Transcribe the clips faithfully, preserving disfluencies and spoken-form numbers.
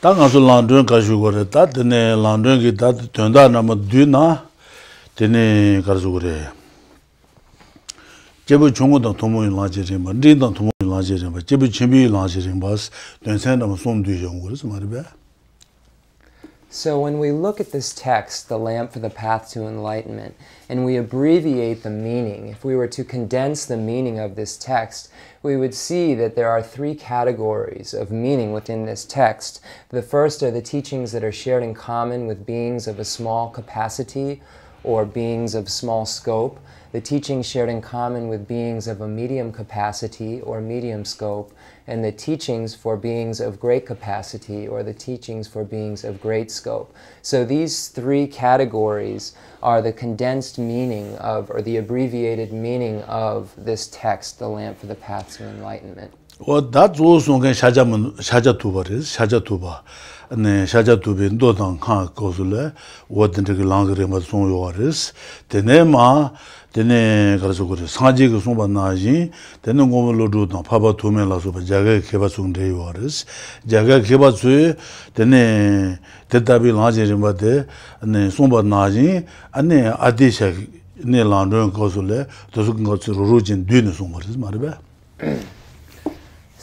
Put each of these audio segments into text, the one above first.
Ta ngasu landun kaju gore ta tene landun ki ta tenda nam du na tene kaju gore. Jebu chungu da tomo in lajerim ba, din da tomo in lajerim ba, jebu chibi lajerim ba, tensen nam som du jong gore samaribe. So when we look at this text, The Lamp for the Path to Enlightenment, and we abbreviate the meaning, if we were to condense the meaning of this text, we would see that there are three categories of meaning within this text. The first are the teachings that are shared in common with beings of a small capacity or beings of small scope, the teachings shared in common with beings of a medium capacity or medium scope, and the teachings for beings of great capacity or the teachings for beings of great scope. So these three categories are the condensed meaning of, or the abbreviated meaning of this text, The Lamp for the Path to Enlightenment. Well, that's also Shajaman Shajatuba is Shajatuba. And Shajatubi Dotan Khan Kozule, what the Langrimas Yoris, the Nema. Then 가서 그래 상지가 송반나지 되는 고물로도 파바 도면라서 자가 개발중 되요어스 자가 개발주 되네 대답이 나지림바데 네 송반나지 안에 아디샤 네 란던 거슬레 도숙 거스 로진 뉘는 송거스 말베.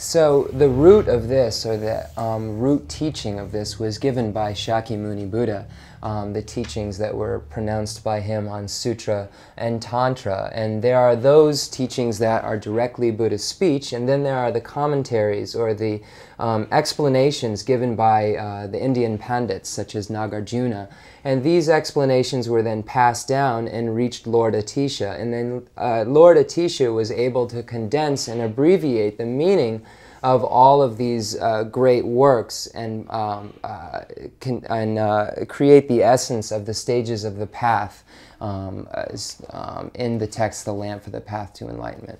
So the root of this, or the um, root teaching of this, was given by Shakyamuni Buddha. Um, the teachings that were pronounced by him on Sutra and Tantra. And there are those teachings that are directly Buddha's speech, and then there are the commentaries or the um, explanations given by uh, the Indian pandits, such as Nagarjuna. And these explanations were then passed down and reached Lord Atisha. And then uh, Lord Atisha was able to condense and abbreviate the meaning of all of these uh, great works and, um, uh, can, and uh, create the essence of the stages of the path um, as, um, in the text, The Lamp for the Path to Enlightenment.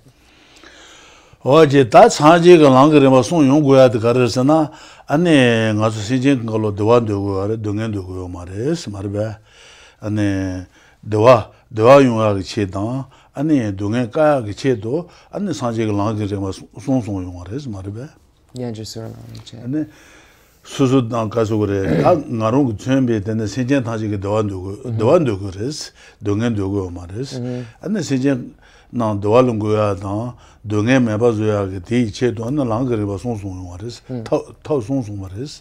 Yeah, just around the Susan Casugre, Narung Chembe, then the Sijent Haji Doanduguris, Dungendugo Maris, and the Sijent Nan Dualunguada, Dungem Abazuagati, Cheto, and the Langer was Sonson Maris, Tausonson Maris.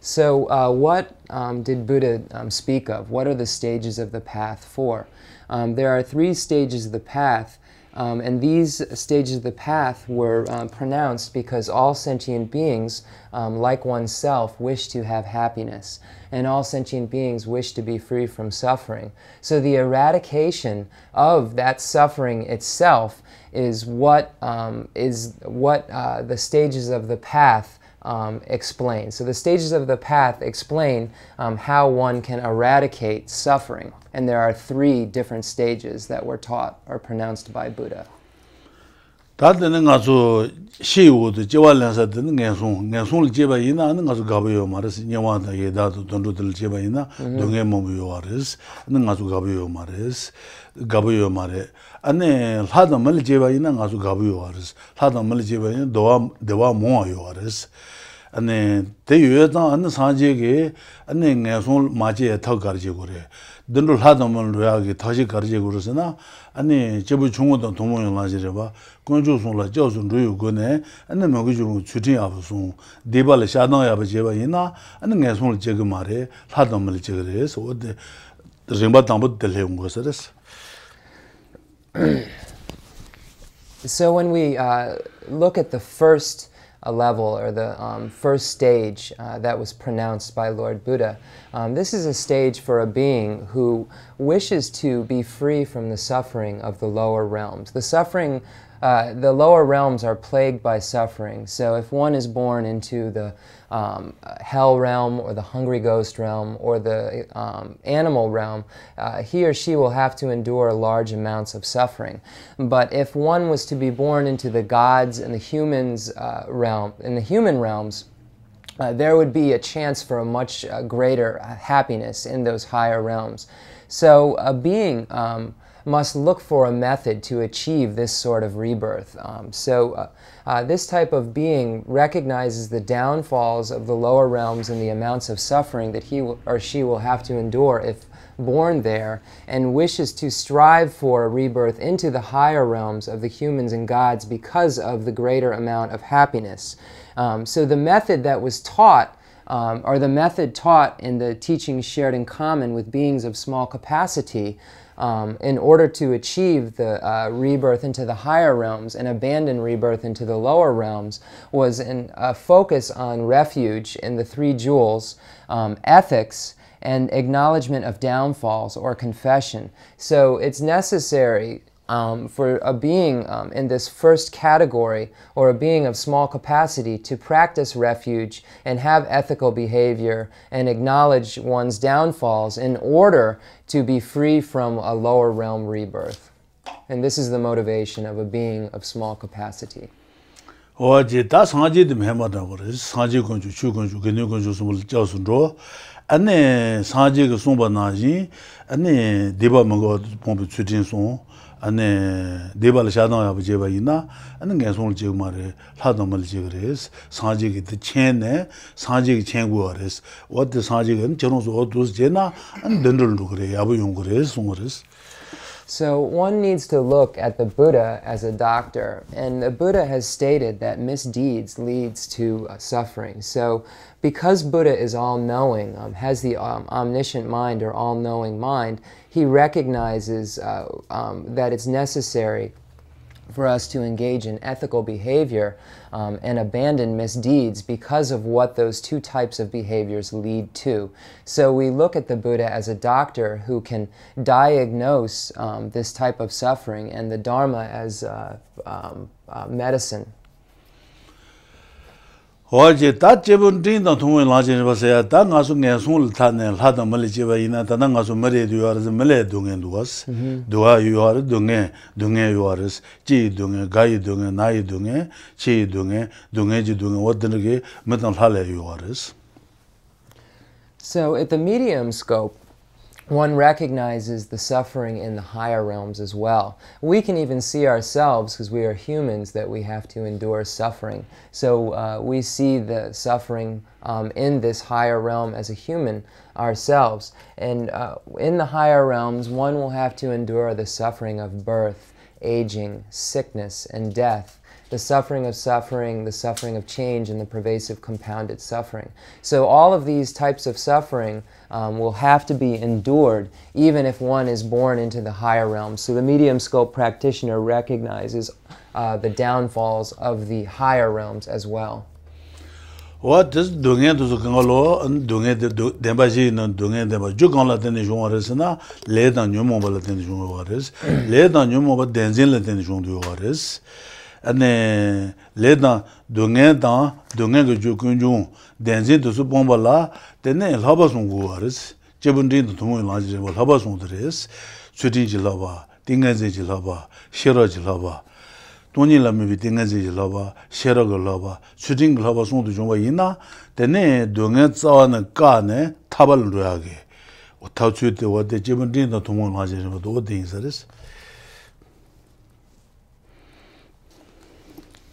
So, uh, what um, did Buddha um, speak of? What are the stages of the path for? Um, there are three stages of the path, um, and these stages of the path were um, pronounced because all sentient beings, um, like oneself, wish to have happiness, and all sentient beings wish to be free from suffering. So the eradication of that suffering itself is what um, is what uh, the stages of the path Um, explain. So the stages of the path explain um, how one can eradicate suffering. And there are three different stages that were taught or pronounced by Buddha. Mm-hmm. And then they use the Sanjay, and then Maji Takarjigore. Then Hadam Ragi Taji Karjigurusana, and then Chebuchungo and Tomo and Lazareva, Conjunction La Jos and Ryu Gune, and the Mogiju Chutin Abusun, Debal Shadna Abajeva Yena, and the Nason Jegamare, Hadam Ligeres, or the Rimbatambo de Leongosares. So when we uh, look at the first a level, or the um, first stage uh, that was pronounced by Lord Buddha. Um, this is a stage for a being who wishes to be free from the suffering of the lower realms. The suffering, uh, the lower realms are plagued by suffering. So if one is born into the um, hell realm, or the hungry ghost realm, or the um, animal realm, uh, he or she will have to endure large amounts of suffering. But if one was to be born into the gods and the humans uh, realm, in the human realms, Uh, there would be a chance for a much uh, greater uh, happiness in those higher realms. So a being um, must look for a method to achieve this sort of rebirth. Um, so uh, uh, this type of being recognizes the downfalls of the lower realms and the amounts of suffering that he will, or she will have to endure if born there, and wishes to strive for a rebirth into the higher realms of the humans and gods because of the greater amount of happiness. Um, so the method that was taught, um, or the method taught in the teachings shared in common with beings of small capacity, Um, in order to achieve the uh, rebirth into the higher realms and abandon rebirth into the lower realms, was in a focus on refuge in the three jewels, um, ethics, and acknowledgement of downfalls or confession. So it's necessary Um, for a being um, in this first category, or a being of small capacity, to practice refuge and have ethical behavior and acknowledge one's downfalls in order to be free from a lower realm rebirth. And this is the motivation of a being of small capacity. Ane debal shadang yabu jeba ina, ane gansong jegma re, ladamal jegres, sanjig the chain ne, sanjig chain guares, what the sanjig and chenos or those jena, and dendral lugre, yabu yungres, sungres. So one needs to look at the Buddha as a doctor, and the Buddha has stated that misdeeds leads to uh, suffering. So because Buddha is all-knowing, um, has the um, omniscient mind or all-knowing mind, he recognizes uh, um, that it's necessary for us to engage in ethical behavior um, and abandon misdeeds because of what those two types of behaviors lead to. So we look at the Buddha as a doctor who can diagnose um, this type of suffering, and the Dharma as uh, um, uh, medicine. So at the medium scope, one recognizes the suffering in the higher realms as well. We can even see ourselves, because we are humans, that we have to endure suffering. So uh, we see the suffering um, in this higher realm as a human ourselves. And uh, in the higher realms, one will have to endure the suffering of birth, aging, sickness, and death. The suffering of suffering, the suffering of change, and the pervasive compounded suffering. So all of these types of suffering um, will have to be endured even if one is born into the higher realms. So the medium scope practitioner recognizes uh, the downfalls of the higher realms as well. What is doing it to the Kangalo and doing it to Dembazin and doing it to Jugala Tenison Resina, laid on your mobile attention orders, laid on your mobile denzil attention orders. And later, Dungan, Dungan, Jukunjun, Denzin to Supombala, then Labasun Guaris, Jebundin to Tumu Langible Habasun Tres, Sudinjilava, Dingazilava, Sherajilava, Tony Lamibi Dingazilava, Sheragolava, Suding Labasun to Jumbaina, then Dunganza and Carne, Tabal Dragi, or Tatsuit what the Jebundin to Tumu Langible Dingsaris.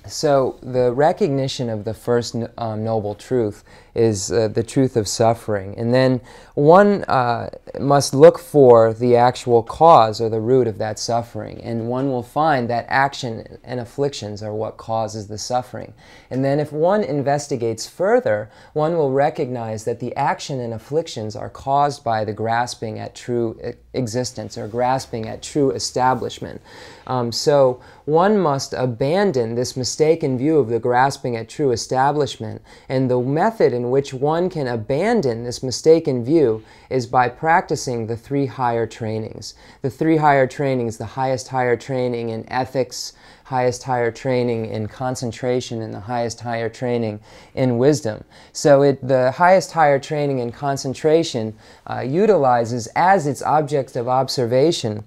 So the recognition of the first um, noble truth is uh, the truth of suffering. And then one uh, must look for the actual cause or the root of that suffering. And one will find that action and afflictions are what causes the suffering. And then if one investigates further, one will recognize that the action and afflictions are caused by the grasping at true existence, or grasping at true establishment. Um, so one must abandon this mistaken view of the grasping at true establishment, and the method in which one can abandon this mistaken view is by practicing the three higher trainings. The three higher trainings, the highest higher training in ethics, highest higher training in concentration, and the highest higher training in wisdom. So it, the highest higher training in concentration uh, utilizes as its object of observation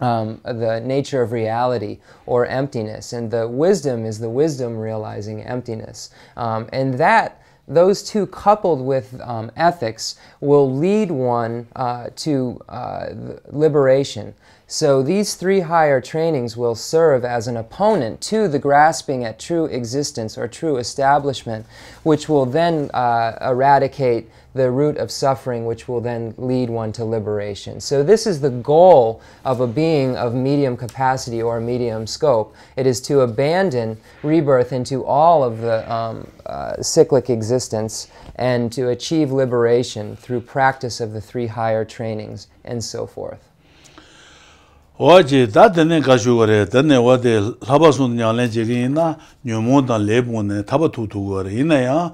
Um, the nature of reality, or emptiness, and the wisdom is the wisdom realizing emptiness. Um, and that, those two coupled with um, ethics will lead one uh, to uh, liberation. So these three higher trainings will serve as an opponent to the grasping at true existence or true establishment, which will then uh, eradicate the root of suffering, which will then lead one to liberation. So this is the goal of a being of medium capacity or medium scope. It is to abandon rebirth into all of the um, uh, cyclic existence and to achieve liberation through practice of the three higher trainings and so forth. Oji Dadene Kajugore, Dene Wade, Labasun Yalegina, Numonda Lebone, Tabatutu, Inea,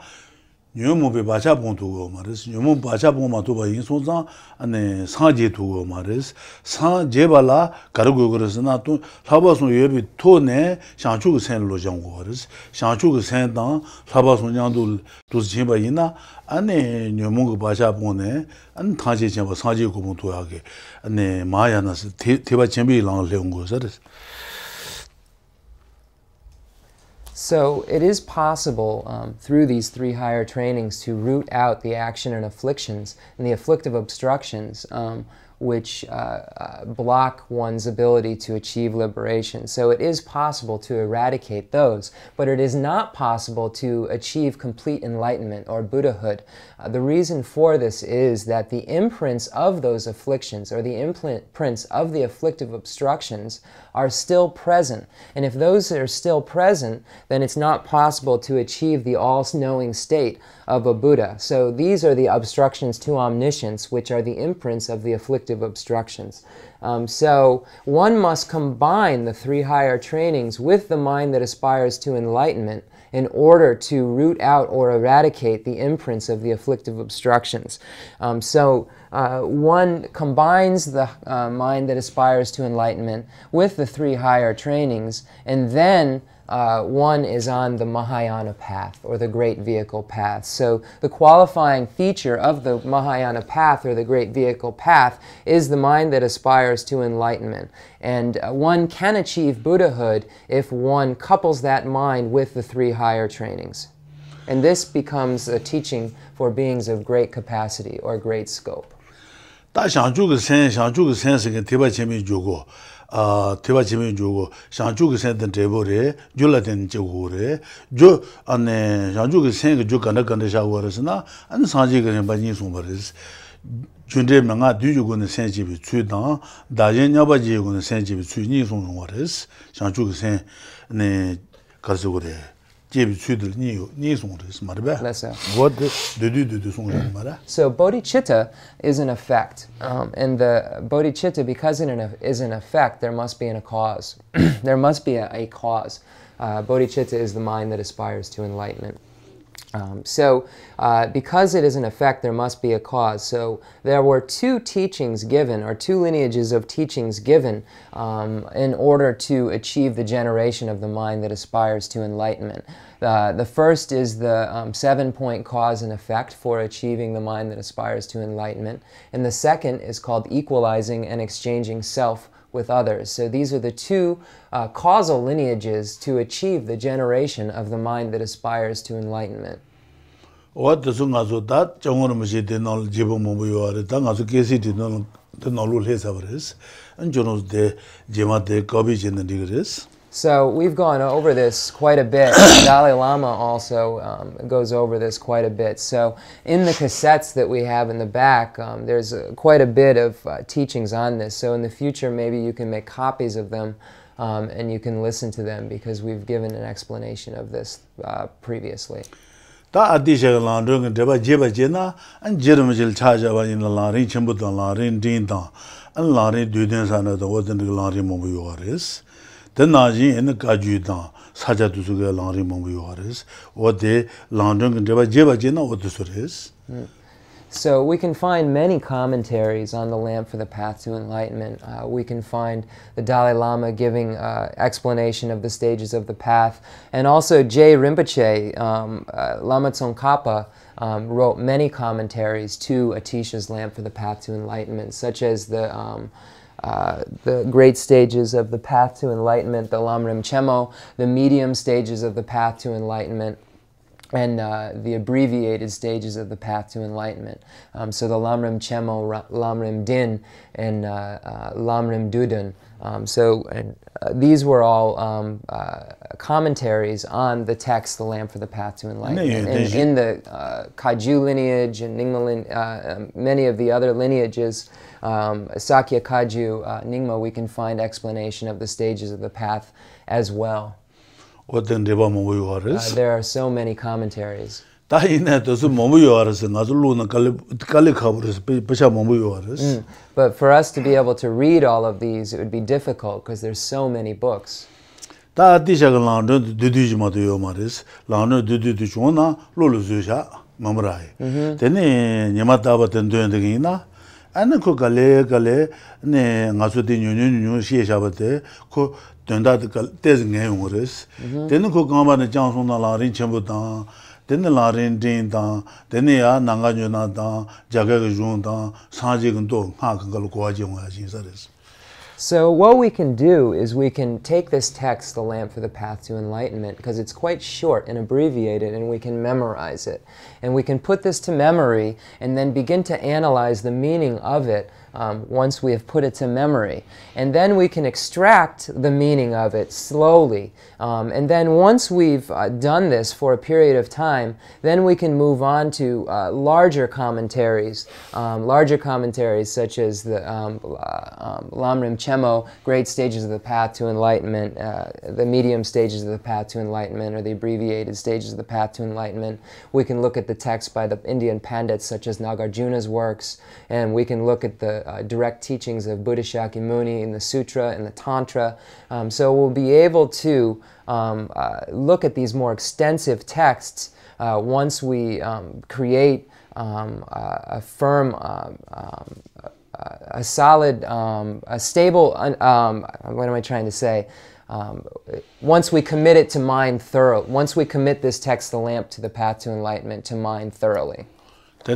Numu Bajabon to Gomaris, Numu Bajaboma to Insuza, and Sanji to Gomaris, San Jebala, Karugurasnatu, Labasun Yebi Tone, Shanchu San Lojan Goris, Shanchu San Dan, Labasun Yandu to Zimbaina, and Numunga Bajabone, and Tanji Chamba Sanji Kumuntuage. 네 마야나스 대바침비 랑레온 거서를 So it is possible um, through these three higher trainings to root out the action and afflictions and the afflictive obstructions um, which uh, uh, block one's ability to achieve liberation. So it is possible to eradicate those, but it is not possible to achieve complete enlightenment or Buddhahood. Uh, the reason for this is that the imprints of those afflictions or the imprints of the afflictive obstructions are still present. And if those are still present, then it's not possible to achieve the all-knowing state of a Buddha. So these are the obstructions to omniscience, which are the imprints of the afflictive obstructions. Um, so one must combine the three higher trainings with the mind that aspires to enlightenment in order to root out or eradicate the imprints of the afflictive obstructions. Um, so uh, one combines the uh, mind that aspires to enlightenment with the three higher trainings, and then Uh, one is on the Mahayana path, or the Great Vehicle path. So the qualifying feature of the Mahayana path, or the Great Vehicle path, is the mind that aspires to enlightenment. And uh, one can achieve Buddhahood if one couples that mind with the three higher trainings. And this becomes a teaching for beings of great capacity, or great scope. 아 대바지면 주고 상주기 센터 대보래 줄라든 주고래 주 안에 상주기 생기 주간에 간다샤워서나 안 상지기는 많이 숨버스 준대명아 뒤주고는 센집이 주다 다제냐바지고는 센집이 주니 숨거스 상주기 센네 가서 그래 So bodhicitta is an effect, um, and the bodhicitta, because it is an effect, there must be an, a cause. There must be a, a cause. Uh, bodhicitta is the mind that aspires to enlightenment. Um, so, uh, because it is an effect, there must be a cause. So, there were two teachings given, or two lineages of teachings given, um, in order to achieve the generation of the mind that aspires to enlightenment. Uh, the first is the um, seven-point cause and effect for achieving the mind that aspires to enlightenment. And the second is called equalizing and exchanging self with others. So these are the two uh, causal lineages to achieve the generation of the mind that aspires to enlightenment. What the Sungazo that Jangomuji did not give a movie, Tangazo Casey did not know his avarice, and Jonos de Jemate Kobij and the degrees. So we've gone over this quite a bit. The Dalai Lama also um, goes over this quite a bit. So in the cassettes that we have in the back, um, there's uh, quite a bit of uh, teachings on this. So in the future, maybe you can make copies of them um, and you can listen to them, because we've given an explanation of this uh, previously. Ta Atisha Landung Deba Jeba Jena and Jeremijil Chajava in the Lari Chimbutan Lari Dinta and Lari Duden Sana, the Watan Lari Mobiwaris. The Nazi and the Kaju, Saja to Sugar Lamrim Mobiores, what they Landung and Deva Jebajina, what the Suris. So we can find many commentaries on The Lamp for the Path to Enlightenment. Uh, we can find the Dalai Lama giving uh, explanation of the stages of the path, and also Je Rinpoche, um, uh, Lama Tsongkhapa, Um, wrote many commentaries to Atisha's Lamp for the Path to Enlightenment, such as the, um, uh, the great stages of the Path to Enlightenment, the Lamrim Chenmo, the medium stages of the Path to Enlightenment, and uh, the abbreviated stages of the path to enlightenment. Um, so the Lamrim Chenmo, Lamrim Din, and uh, uh, Lamrim Duden. Um, so and, uh, these were all um, uh, commentaries on the text, The Lamp for the Path to Enlightenment. And, and in the uh, Kaju lineage and Nyingma lin uh, many of the other lineages, um, Sakya, Kaju, uh, Nyingma, we can find explanation of the stages of the path as well. Uh, there are so many commentaries. Mm. But for us to be able to read all of these, it would be difficult because there's so many books. Mm-hmm. And cook a leg, a leg, nay, Nasutin Union, she shabate, cook Dundatical designated orders. Then cook on the Johnson, the Lamrim Chenmo down, then the Lamrim Din down, then they are Nagarjuna down, Jagajun down, Sanjik Don, Hankalquajin. So, what we can do is we can take this text, The Lamp for the Path to Enlightenment, because it's quite short and abbreviated, and we can memorize it. And we can put this to memory and then begin to analyze the meaning of it um, once we have put it to memory. And then we can extract the meaning of it slowly. Um, and then once we've uh, done this for a period of time, then we can move on to uh, larger commentaries, um, larger commentaries such as the um, uh, um, Lamrim Chenmo, Great Stages of the Path to Enlightenment, uh, the Medium Stages of the Path to Enlightenment, or the Abbreviated Stages of the Path to Enlightenment. We can look at the text by the Indian Pandits such as Nagarjuna's works, and we can look at the uh, direct teachings of Buddha Shakyamuni in the Sutra and the Tantra. Um, so we'll be able to um, uh, look at these more extensive texts uh, once we um, create um, uh, a firm, um, um, a solid, um, a stable, um, what am I trying to say? Um, once we commit it to mind thoroughly, once we commit this text, The Lamp to the Path to Enlightenment, to mind thoroughly. So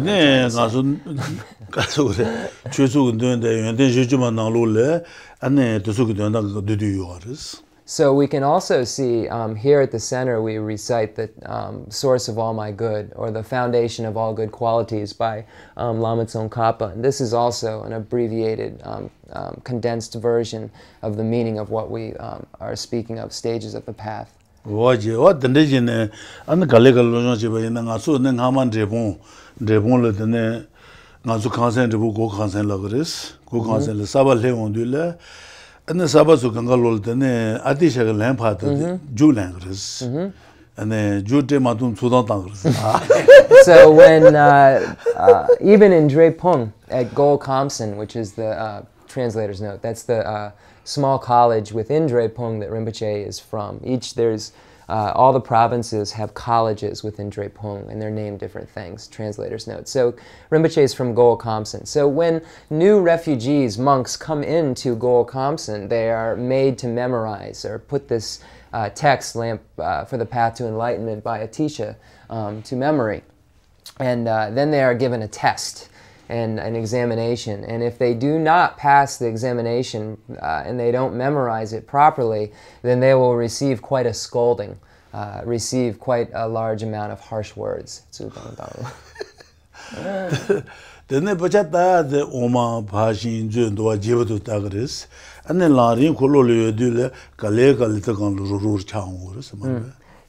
we can also see um, here at the center we recite the um, source of all my good, or the foundation of all good qualities by um, Lama Tsongkhapa. And this is also an abbreviated, um, um, condensed version of the meaning of what we um, are speaking of, stages of the path. Mm-hmm. And the Sabasu Gangalol, the Atisha Lampata, Jew languages, and the Jew de Matun Sudan. So, when uh, uh, even in Drepung at Goel Kamsen, which is the uh, translator's note, that's the uh, small college within Drepung that Rinpoche is from. Each there's Uh, all the provinces have colleges within Drepung, and they're named different things, translator's note. So Rinpoche is from Goel Kamsen. So when new refugees, monks, come into Goel Kamsen, they are made to memorize or put this uh, text, Lamp uh, for the Path to Enlightenment by Atisha, um, to memory. And uh, then they are given a test and an examination. And if they do not pass the examination uh, and they don't memorize it properly, then they will receive quite a scolding, uh, receive quite a large amount of harsh words. Mm.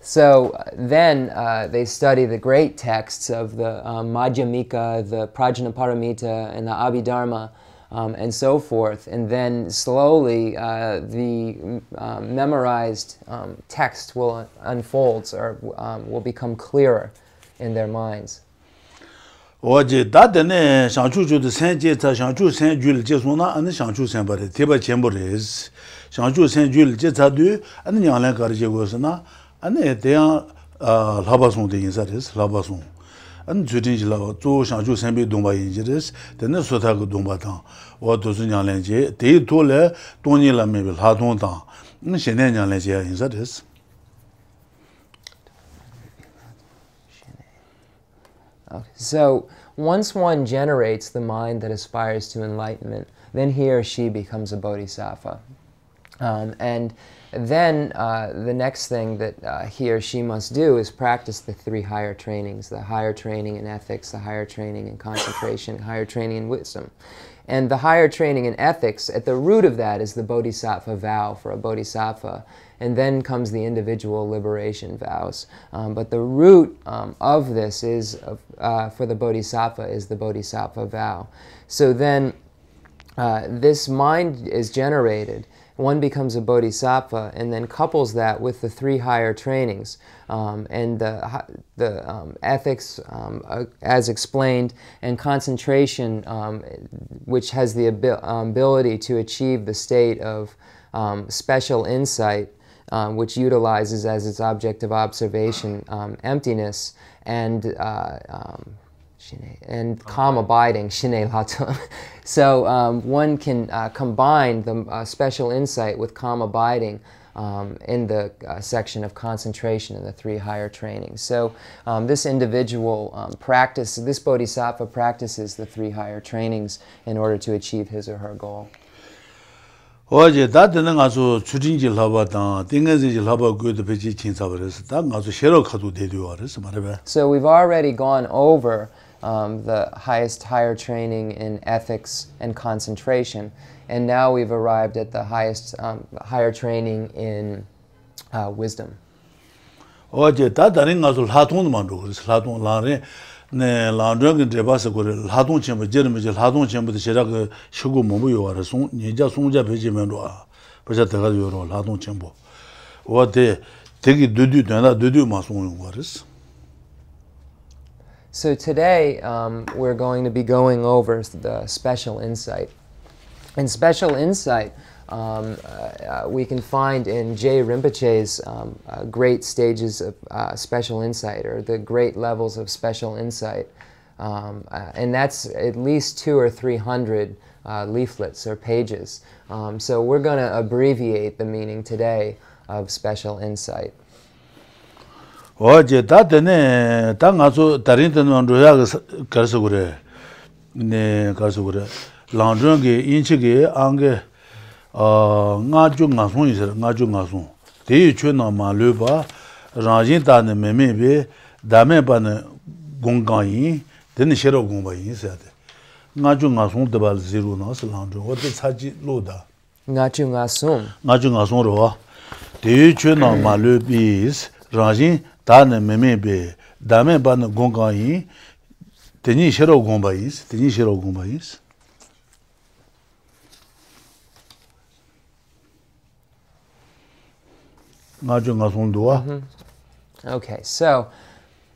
So uh, then uh, they study the great texts of the um, Madhyamika, the Prajnaparamita, and the Abhidharma, um, and so forth. And then slowly uh, the uh, memorized um, text will unfold, or um, will become clearer in their minds. And they are Labason things that is Labason. And Jutinj Lava, two Shanju Sambi Dumba injuries, then the Sotago Dumbatan, or Tosunia Lange, they told her Tony Lamable, Hatonta, and Shenania Lange in that is. So once one generates the mind that aspires to enlightenment, then he or she becomes a bodhisattva. Um, and then uh, the next thing that uh, he or she must do is practice the three higher trainings, the higher training in ethics, the higher training in concentration, higher training in wisdom. And the higher training in ethics, at the root of that is the bodhisattva vow for a bodhisattva. And then comes the individual liberation vows. Um, but the root um, of this is, uh, for the bodhisattva, is the bodhisattva vow. So then uh, this mind is generated. One becomes a bodhisattva and then couples that with the three higher trainings. Um, and the, the um, ethics, um, uh, as explained, and concentration, um, which has the abil ability to achieve the state of um, special insight, um, which utilizes as its object of observation um, emptiness and uh, um, and calm abiding, Shine Latum. So um, one can uh, combine the uh, special insight with calm abiding um, in the uh, section of concentration in the three higher trainings. So um, this individual um, practice, this bodhisattva practices the three higher trainings in order to achieve his or her goal. Oje dadena ngazu chudinji labata tingazi laba good pechi chinsabares da ngazu shero khatu de diwares marabe. So we've already gone over Um, the highest higher training in ethics and concentration, and now we've arrived at the highest um, higher training in uh, wisdom. So today um, we're going to be going over the special insight. And special insight um, uh, we can find in Je Rinpoche's um, uh, great stages of uh, special insight, or the great levels of special insight. Um, uh, and that's at least two or three hundred uh, leaflets or pages. Um, so we're going to abbreviate the meaning today of special insight. Oje dadene tangazo tarinten androya karsugure ne karsugure landronge inchige ange ngaju ngasun isar ngaju ngasun de chuna maluba rajin tane memebe dame ban gongayi den shero gombayi sade ngaju ngasun debal zero nas landro ote saji loda ngaju ngasun ngaju ngasun ro de chuna malubis rajin Dane memebe, dame ban gongayi, teni shero gombayis, teni shero gombayis. Okay, so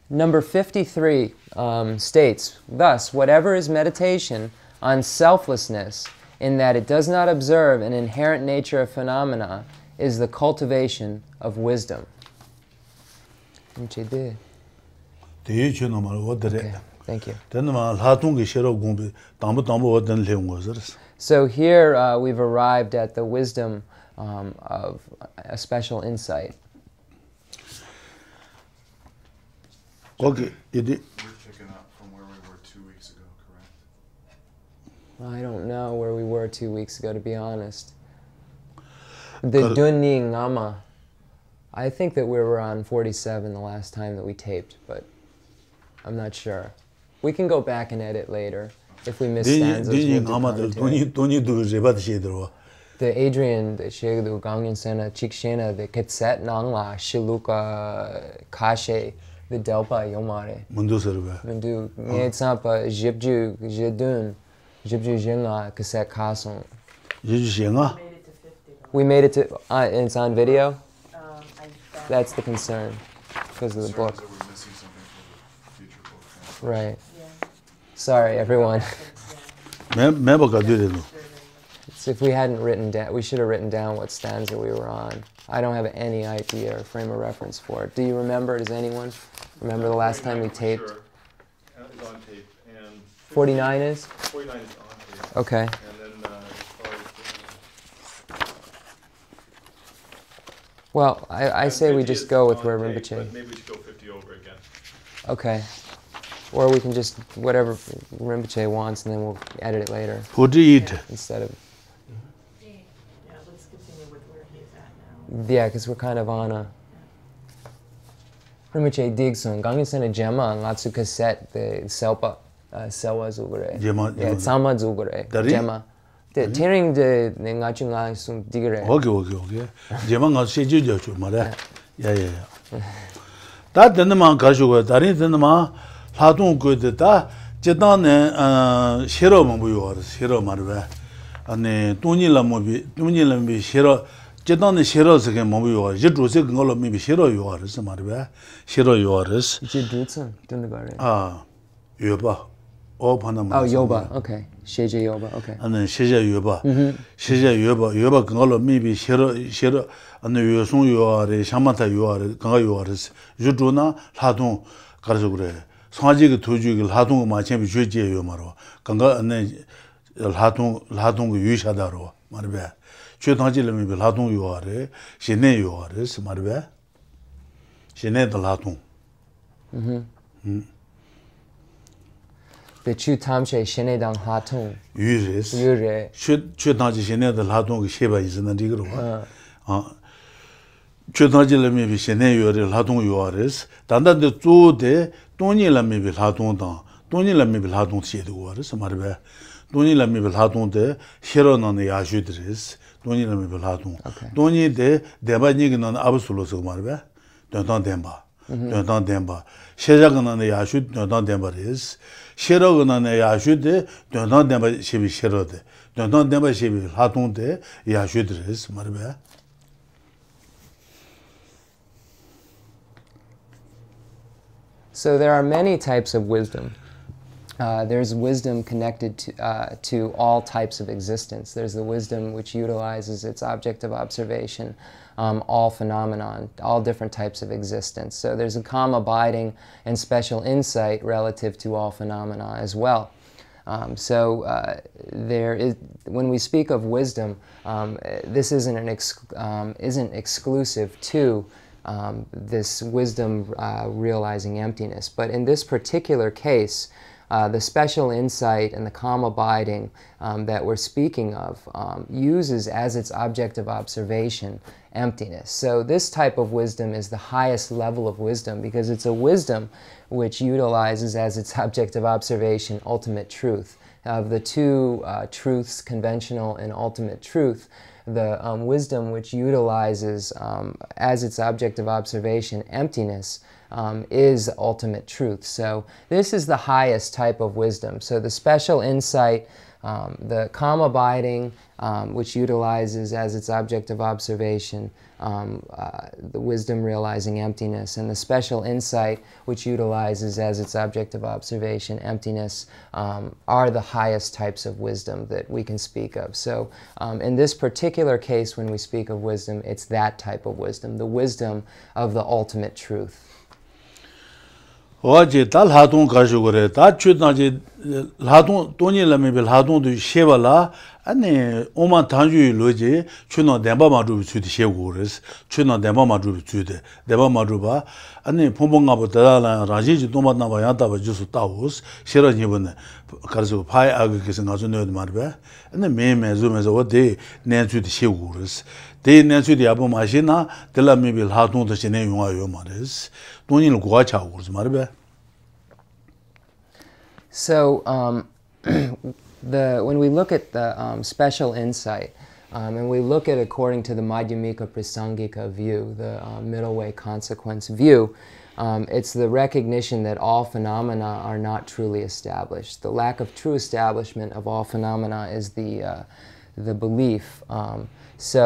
number fifty-three um, states, thus, whatever is meditation on selflessness, in that it does not observe an inherent nature of phenomena, is the cultivation of wisdom. Okay, thank you. So here uh, we've arrived at the wisdom um, of a special insight. Okay, it is. We're picking up from where we were two weeks ago, correct? I don't know where we were two weeks ago, to be honest. The Nyingma. I think that we were on forty-seven the last time that we taped, but I'm not sure. We can go back and edit later if we miss stanzas. The Adrian, the Shegdu Gangyan Sena, Chikshena, the Ketset Nangla, Shiluka Kashe, the Delpa Yomare. Mundu Serba. Mundu, Mietsampa, Jibju, Jedun, Jibju Jenga, Ketset Kasun. Jibju Jenga? We made it to fifty. Uh, it's on video? That's the concern, because of the book. That we're missing something for the future book. Right. Yeah. Sorry, everyone. So if we hadn't written down, we should have written down what stanza we were on. I don't have any idea or frame of reference for it. Do you remember? Does anyone remember the last time we taped? It's on tape. And forty-nine is? forty-nine is on tape. Okay. Well, I, I say we just go with where Rinpoche. Maybe we should go fifty over again. Okay. Or we can just, whatever Rinpoche wants, and then we'll edit it later. Instead of... Yeah, let's continue with where Yeah, because we're kind of on a... Rinpoche Digsun, Gangin Sena Jema, Ngatsu Kaset, the Selpa, Selwa Zugure. Jema, Jema. Tsama Zugure. Jema. The tearing the Ngatsu Ngatsu Digure. Okay, okay, okay. Jema Ngatsu Sheju Jochu, Mare. Yeah, yeah, yeah. That then the man Kaju, that is then the man Hatun good, that Jetan Shiro Mabu, Shiro Marve, and Tunila Mobi, Tunila Mbi Shiro. Jeton is Shiro's again, Mobu, Jedrusik, all of maybe Shiro you are, some other Shiro you are. Jedrutson, Dunagari. Ah, Yoba. Oh, Panama. Oh, Yoba, okay. Sheja Yoba, okay. And then Sheja Yoba. Sheja Yoba, Yoba, all of maybe Shiro, Shiro, and you soon you are, Shamata you are, Ganga you are, Juduna, Hatun, Karzugre. Sanjik Tujig, Hatun, my champion, Juji Yomaro, Ganga, and then Hatun, Hatun Yushadaro, Marbe. Lambi Latung you are, she ne you are, Marbe. She ne the Latung. The two times she ne down Hatung. Uses. Ure. Should Chutanji she ne the Latung Sheba is in the Digro. Chutanji Lambi she ne you are, Latung you are, Tanda the two de Tony Lambi Latung, Tony Lambi Latung she the waters, Marbe. Tony Lambi Latung de Sheron on the Ashudris. Don't let me be latung. Don't need the deba nignon absolute marbe. Don't demba. Don't demba. Shejagan and the Ashut, don't demba is. Sherogan and the Ashut, don't demba she be sherode. Don't demba she be latung de Yashudris marbe. So there are many types of wisdom. Uh, there's wisdom connected to, uh, to all types of existence. There's the wisdom which utilizes its object of observation, um, all phenomenon, all different types of existence. So there's a calm abiding and special insight relative to all phenomena as well. Um, so uh, there is, when we speak of wisdom, um, this isn't, an ex um, isn't exclusive to um, this wisdom uh, realizing emptiness. But in this particular case, Uh, the special insight and the calm abiding um, that we're speaking of um, uses as its object of observation emptiness. So this type of wisdom is the highest level of wisdom because it's a wisdom which utilizes as its object of observation ultimate truth. Of the two uh, truths, conventional and ultimate truth, the um, wisdom which utilizes um, as its object of observation emptiness Um, is ultimate truth. So this is the highest type of wisdom. So the special insight, um, the calm abiding, um, which utilizes as its object of observation um, uh, the wisdom realizing emptiness, and the special insight, which utilizes as its object of observation emptiness, um, are the highest types of wisdom that we can speak of. So um, in this particular case, when we speak of wisdom, it's that type of wisdom, the wisdom of the ultimate truth. Oje tal hatun kajugore ta chutnaje hatun toni lame bil hatun du shevala ane oma tanju loje chuno demba madru sud shegures chuno demba madru sud demba madruba ane pombonga botala raji tomatna bayata bajusu taus sherani bune karzu pai agkes ngazunod marbe ane me mezu mezo de ne sud shegures de ne sud yabu mashina delame bil hatun de shene yunga yomares. So, um, the, when we look at the um, special insight, um, and we look at according to the Madhyamika Prasangika view, the uh, middle way consequence view, um, it's the recognition that all phenomena are not truly established. The lack of true establishment of all phenomena is the, uh, the belief. Um, so,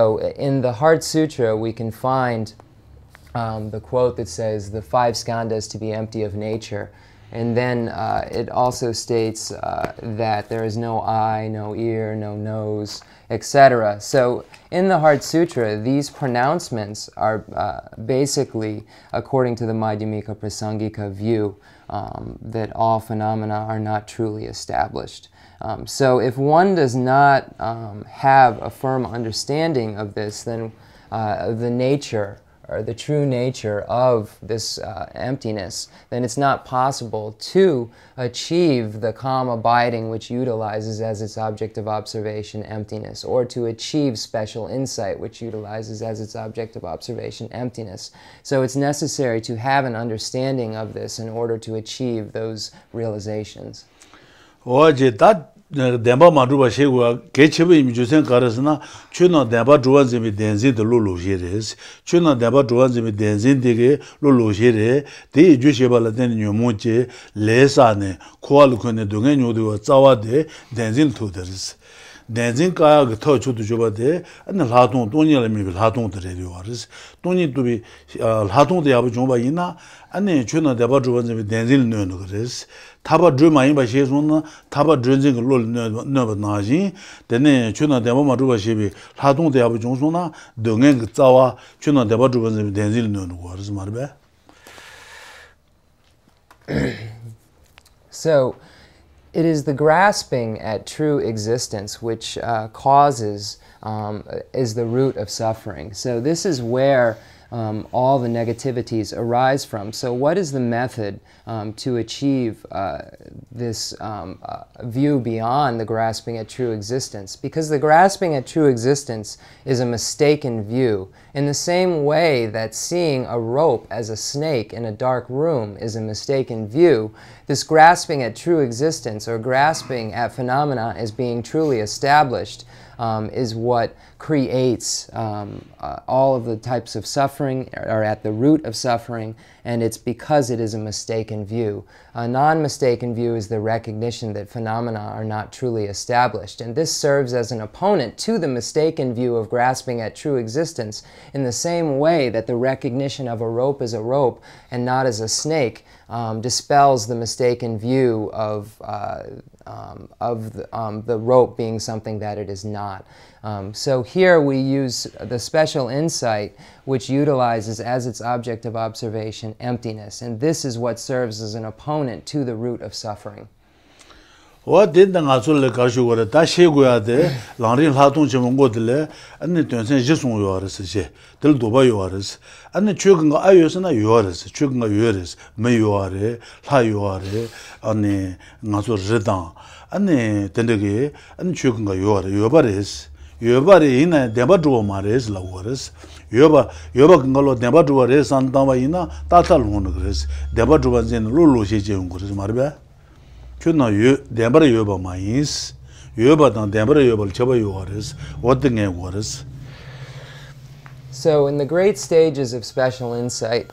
in the Heart Sutra, we can find Um, the quote that says, the five skandhas to be empty of nature. And then uh, it also states uh, that there is no eye, no ear, no nose, et cetera. So in the Heart Sutra, these pronouncements are uh, basically, according to the Madhyamika Prasangika view, um, that all phenomena are not truly established. Um, so if one does not um, have a firm understanding of this, then uh, the nature or the true nature of this uh, emptiness, then it's not possible to achieve the calm abiding which utilizes as its object of observation emptiness, or to achieve special insight which utilizes as its object of observation emptiness. So it's necessary to have an understanding of this in order to achieve those realizations. Oh, that Demba Madruba Shewa, Ketchup in Jusen Karasana, Chuna Deba Druans in the Denzin the Lulu Jeres, Chuna Deba Druans in the Denzin de Lulu Jere, the Jusheba Latin Yumuche, Lesane, Kualkun Dungenu, Tawade, Denzin Tudors. Denzin Kayag Tochu to Juba de, and the Laton Tonya Mil Haton de Rediors, Tony to be Haton de Abujumbaina, and then Chuna Deba Druans in the Denzin Nunogres. Taba drew my imbasion, Taba drinking a little nerve nazi, the name Chuna de Mamadua Shibi, Hadon de Abu Johnsona, Dungeng Tawa, Chuna de Badruans of Denzil known words, Marbe. So it is the grasping at true existence which uh, causes, um, is the root of suffering. So this is where Um, all the negativities arise from. So what is the method um, to achieve uh, this um, uh, view beyond the grasping at true existence? Because the grasping at true existence is a mistaken view, in the same way that seeing a rope as a snake in a dark room is a mistaken view. This grasping at true existence, or grasping at phenomena as being truly established, Um, is what creates um, uh, all of the types of suffering, or at the root of suffering, and it's because it is a mistaken view. A non-mistaken view is the recognition that phenomena are not truly established, and this serves as an opponent to the mistaken view of grasping at true existence, in the same way that the recognition of a rope as a rope and not as a snake um, dispels the mistaken view of uh, Um, of the, um, the rope being something that it is not. Um, so here we use the special insight which utilizes as its object of observation emptiness, and this is what serves as an opponent to the root of suffering. What did the Nazul Kaju were a Tasheguade, Lanrin Hatun Chimongodele, and the Tunsen Jisun Yoris, Del Duba Yoris, and the Chugan Ayosana Yoris, Chugan Yoris, Mayuare, Hayuare, and the Nazul Redan, and the Tendege, and Chugan Yor, Yobaris, Yobari in a Debadro Mares, Lavoris, Yoba, Yobakangalo Debadruares, and Damaina, Tatal Monogres, Debadruans in Lulu Jungris Marbe. Chuna you Dembra Yoba Mains, Yoba than Dembra Yobal Chaba Yoris, what the name was. So in the great stages of special insight,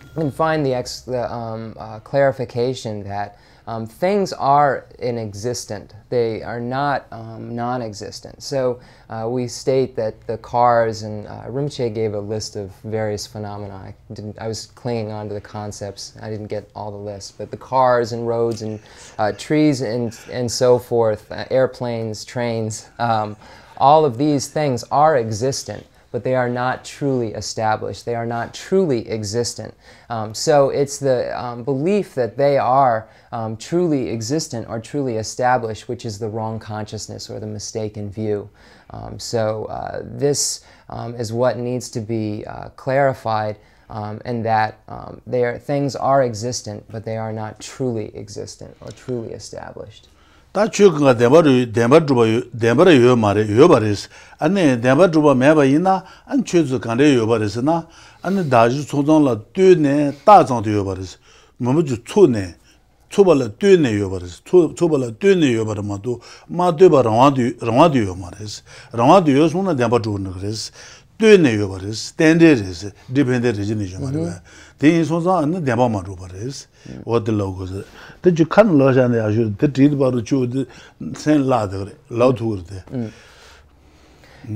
you can find the, ex the um, uh, clarification that um, things are inexistent. They are not um, non-existent. So uh, we state that the cars, and uh, Rinpoche gave a list of various phenomena. I, didn't, I was clinging on to the concepts. I didn't get all the lists, but the cars and roads and uh, trees and, and so forth, uh, airplanes, trains, um, all of these things are existent, but they are not truly established. They are not truly existent. Um, so it's the um, belief that they are um, truly existent or truly established, which is the wrong consciousness or the mistaken view. Um, so uh, this um, is what needs to be uh, clarified, um, and that um, they are, things are existent, but they are not truly existent or truly established. That Chuka Demaru, Demadruba, Demara Yomare, Yobaris, and then Demadruba Mebaina, and Chuzukande Yobarisana, and the Daju Sudan La Dune, Tazan Yobaris, Mamuju Tune, Tubala Dune Yobaris, Tubala Dune Yobaramatu, Matuba Ramadu Yomaris, Ramadu Yosuna Demadunagris, Dune Yobaris, Tenderis, dependent origination. Things on the Demamarubaris, what the logos. That you can't lodge and I should treat about the same ladder, loudword.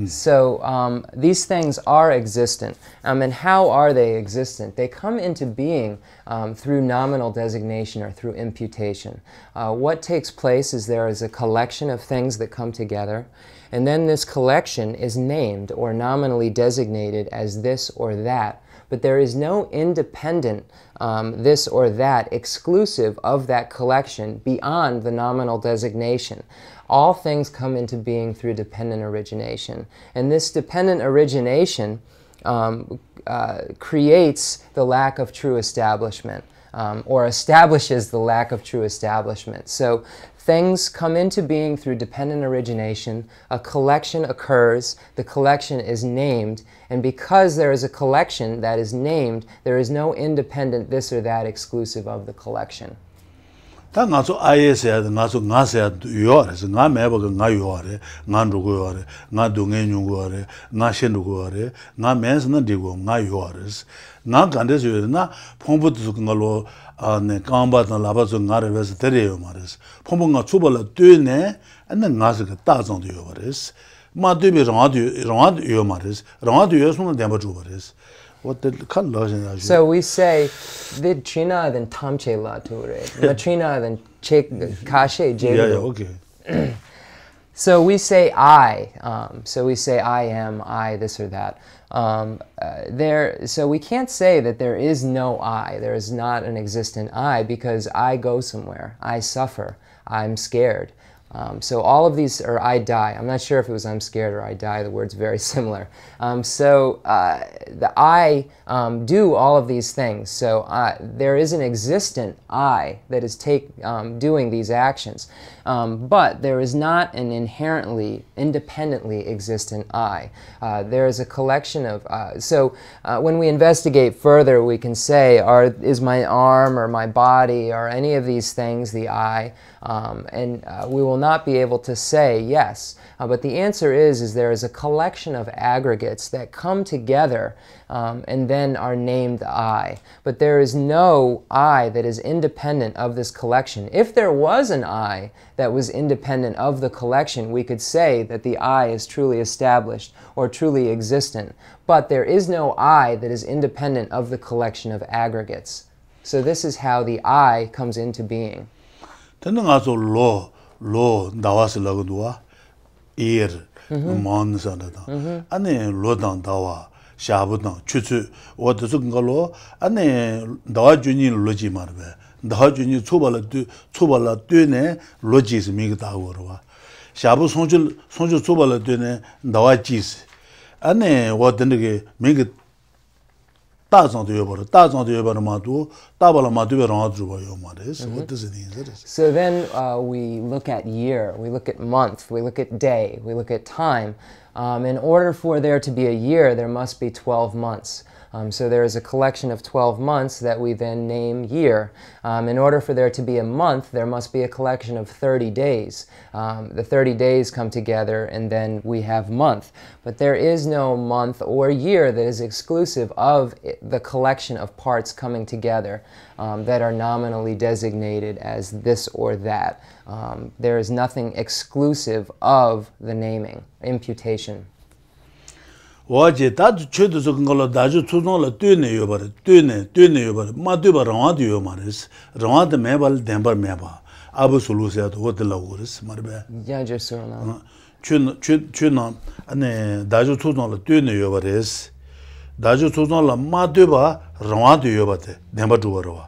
So um, these things are existent. Um, and how are they existent? They come into being um, through nominal designation or through imputation. Uh, what takes place is there is a collection of things that come together, and then this collection is named or nominally designated as this or that. But there is no independent um, this or that exclusive of that collection beyond the nominal designation. All things come into being through dependent origination. And this dependent origination um, uh, creates the lack of true establishment, um, or establishes the lack of true establishment. So things come into being through dependent origination, a collection occurs, the collection is named, and because there is a collection that is named, there is no independent this or that exclusive of the collection. That Nazo Iesad, Nazo Nasad Yores, Namable Nayore, Nandugore, Nadungenugore, Nashendugore, Namens Nandigo, Nayores, Nagandesuna, Pombutukalo, and Combat and Labazon Nareves Teriomaris, Pomunga Tubala Dune, and then Nazaka thousand Yoris, Madubi Rondu Rond Yomaris, Rondu Yosman Demajuris. What the color? So we say the China then Tamche La Ture, Matrina then Che Kashe J. Yeah, yeah, okay. So we say I. Um, so we say I am, I, this or that. Um, uh, there. So we can't say that there is no I. There is not an existent I, because I go somewhere. I suffer. I'm scared. Um, so all of these, or I die. I'm not sure if it was I'm scared or I die. The word's very similar. Um, so uh, the I um, do all of these things. So uh, there is an existent I that is take, um, doing these actions. Um, but there is not an inherently, independently existent I. Uh, there is a collection of, uh, so uh, when we investigate further, we can say, are, is my arm or my body or any of these things the I? Um, and uh, we will not be able to say yes. Uh, but the answer is, is there is a collection of aggregates that come together um, and then are named I. But there is no I that is independent of this collection. If there was an I that was independent of the collection, we could say that the I is truly established or truly existent. But there is no I that is independent of the collection of aggregates. So this is how the I comes into being. Law, law, dawas lagdua, ear, monsanada, and then lodan dawa, shabudan, chutu, what the sukalo, and then dawajuni logi marbe, dawajuni tubala tu, tubala dune, logis migdawurwa, shabu sonju, sonju tubala dune, dawajis, and then what the nigga make So then uh, we look at year, we look at month, we look at day, we look at time. Um, in order for there to be a year, there must be twelve months. Um, so there is a collection of twelve months that we then name year. Um, in order for there to be a month, there must be a collection of thirty days. Um, the thirty days come together and then we have month. But there is no month or year that is exclusive of the collection of parts coming together um, that are nominally designated as this or that. Um, there is nothing exclusive of the naming, imputation. Waje that chud is a colour daju to no tune over, tune, tune over, Matuba Randio Maris, Rand Mabel, Dember Meba, Abusulusia, what the Lauris, Marbe, Yanger Surna, Chun, Chunam, and Daju to no tune over is Daju to no Matuba, Randio Bate, Dember Duarova,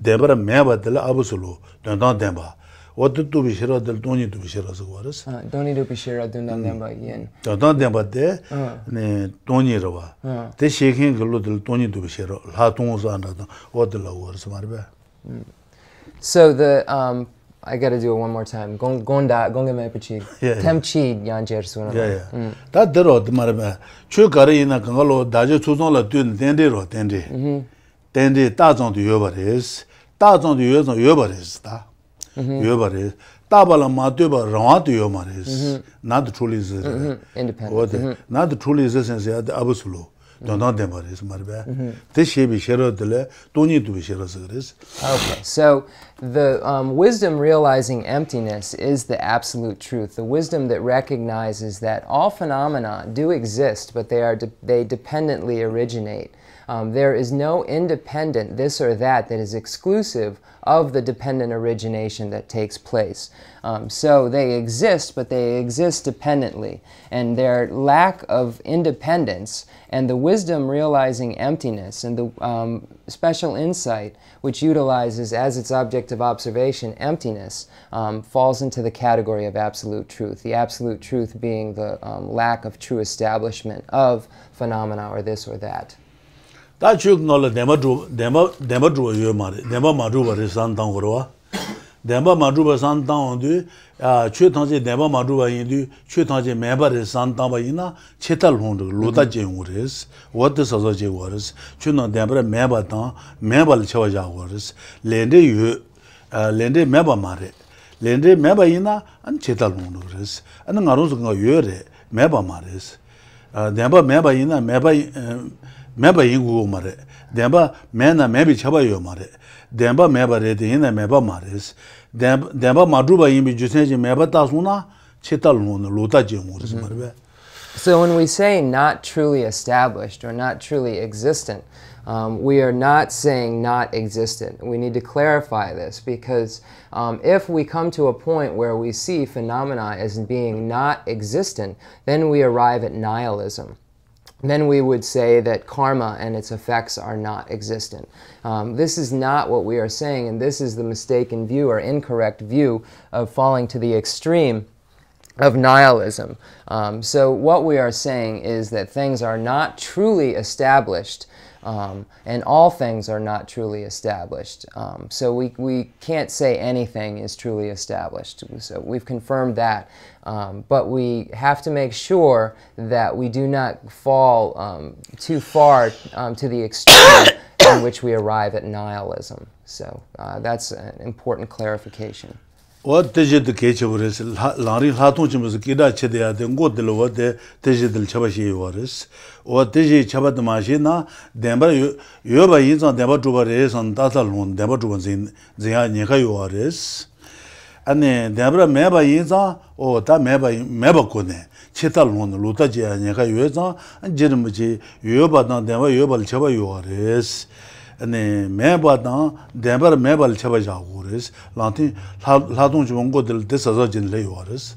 Dember Meba del Abusulu, Dundon Demba. What do to be sure of the Tony to be sure of the waters? Tony to be sure of the number again. Don't them but there, Tony Rova. They shaking a little Tony to be sure of Hatons and what the lowers, Marbe. So the um, I gotta do it one more time. Gon Gonda, Gonga Mapichi, Temchi, Yanjer Suna. Yeah, that the road, Marbe. Chukari in a Congolo, Dajo Tuzola, Dun, Tendero, Tendi. Tendi, thousand Yobaris, thousand years of Yobaris. Yobaris, Tabala Matuba, Ramatu Yomaris, not truly independent. Not truly existence at the Abusulu, Donat Demaris, Marbe. This she be Shero Dele, Tony to be Shero Seris. Okay, so the um, wisdom realizing emptiness is the absolute truth, the wisdom that recognizes that all phenomena do exist, but they, are de they dependently originate. Um, there is no independent this or that that is exclusive of the dependent origination that takes place. Um, so they exist, but they exist dependently. And their lack of independence and the wisdom realizing emptiness and the um, special insight which utilizes as its object of observation emptiness um, falls into the category of absolute truth. The absolute truth being the um, lack of true establishment of phenomena or this or that. That you acknowledge Dema Dema Dema Drew you marry, Dema Madruba is Santan Goroa, Dema Madruba Santan do, uh Chutanji Dema Madruba Indu, Chutanji member is Santa Baina, Chetal Hund, Luta Jewuris, what the Sazaji Waris, Chuno Debra Mebatan, Mebal Chavaja Waris, Lende you uh Lende Meba Mare, Lende Mebaina and Chetal Hunduris, and the Naruzunga Yure, Meba Maris, uh Deba Mebaina, Meba. Member Ingu Mare, Demba Mena Mebi Chabayo Mare, Demba Mebarede in a Meba Maris, Demba Madruba Imbi Jusanji Meba Tasuna, Chetalun, Lutaji Muris Marbe. So when we say not truly established or not truly existent, Um, we are not saying not existent. We need to clarify this because um, if we come to a point where we see phenomena as being not existent, then we arrive at nihilism. Then we would say that karma and its effects are not existent. Um, this is not what we are saying, and this is the mistaken view or incorrect view of falling to the extreme of nihilism. Um, so what we are saying is that things are not truly established, um, and all things are not truly established. Um, so we, we can't say anything is truly established. So we've confirmed that. Um, but we have to make sure that we do not fall um, too far um, to the extreme in which we arrive at nihilism. So uh, that's an important clarification. What did the cage of his Larry Hatunchim was Kida Chedia, then go to what the Tejidil Chabashi was, or Teji Chabat Machina, Demba Yoba is on Debatuares and Tatalun, Debatuans in the Nikayoares, and then Debra Meba Iza or Ta Meba Mebacone, Chetalun, Lutaja, Nikayoza, and Jeremichi, Yoba, Deba Yobal Chabayoares. Ne mebadan dember mebal chabaja gores lantin ladon jongo del desazajin leyoris.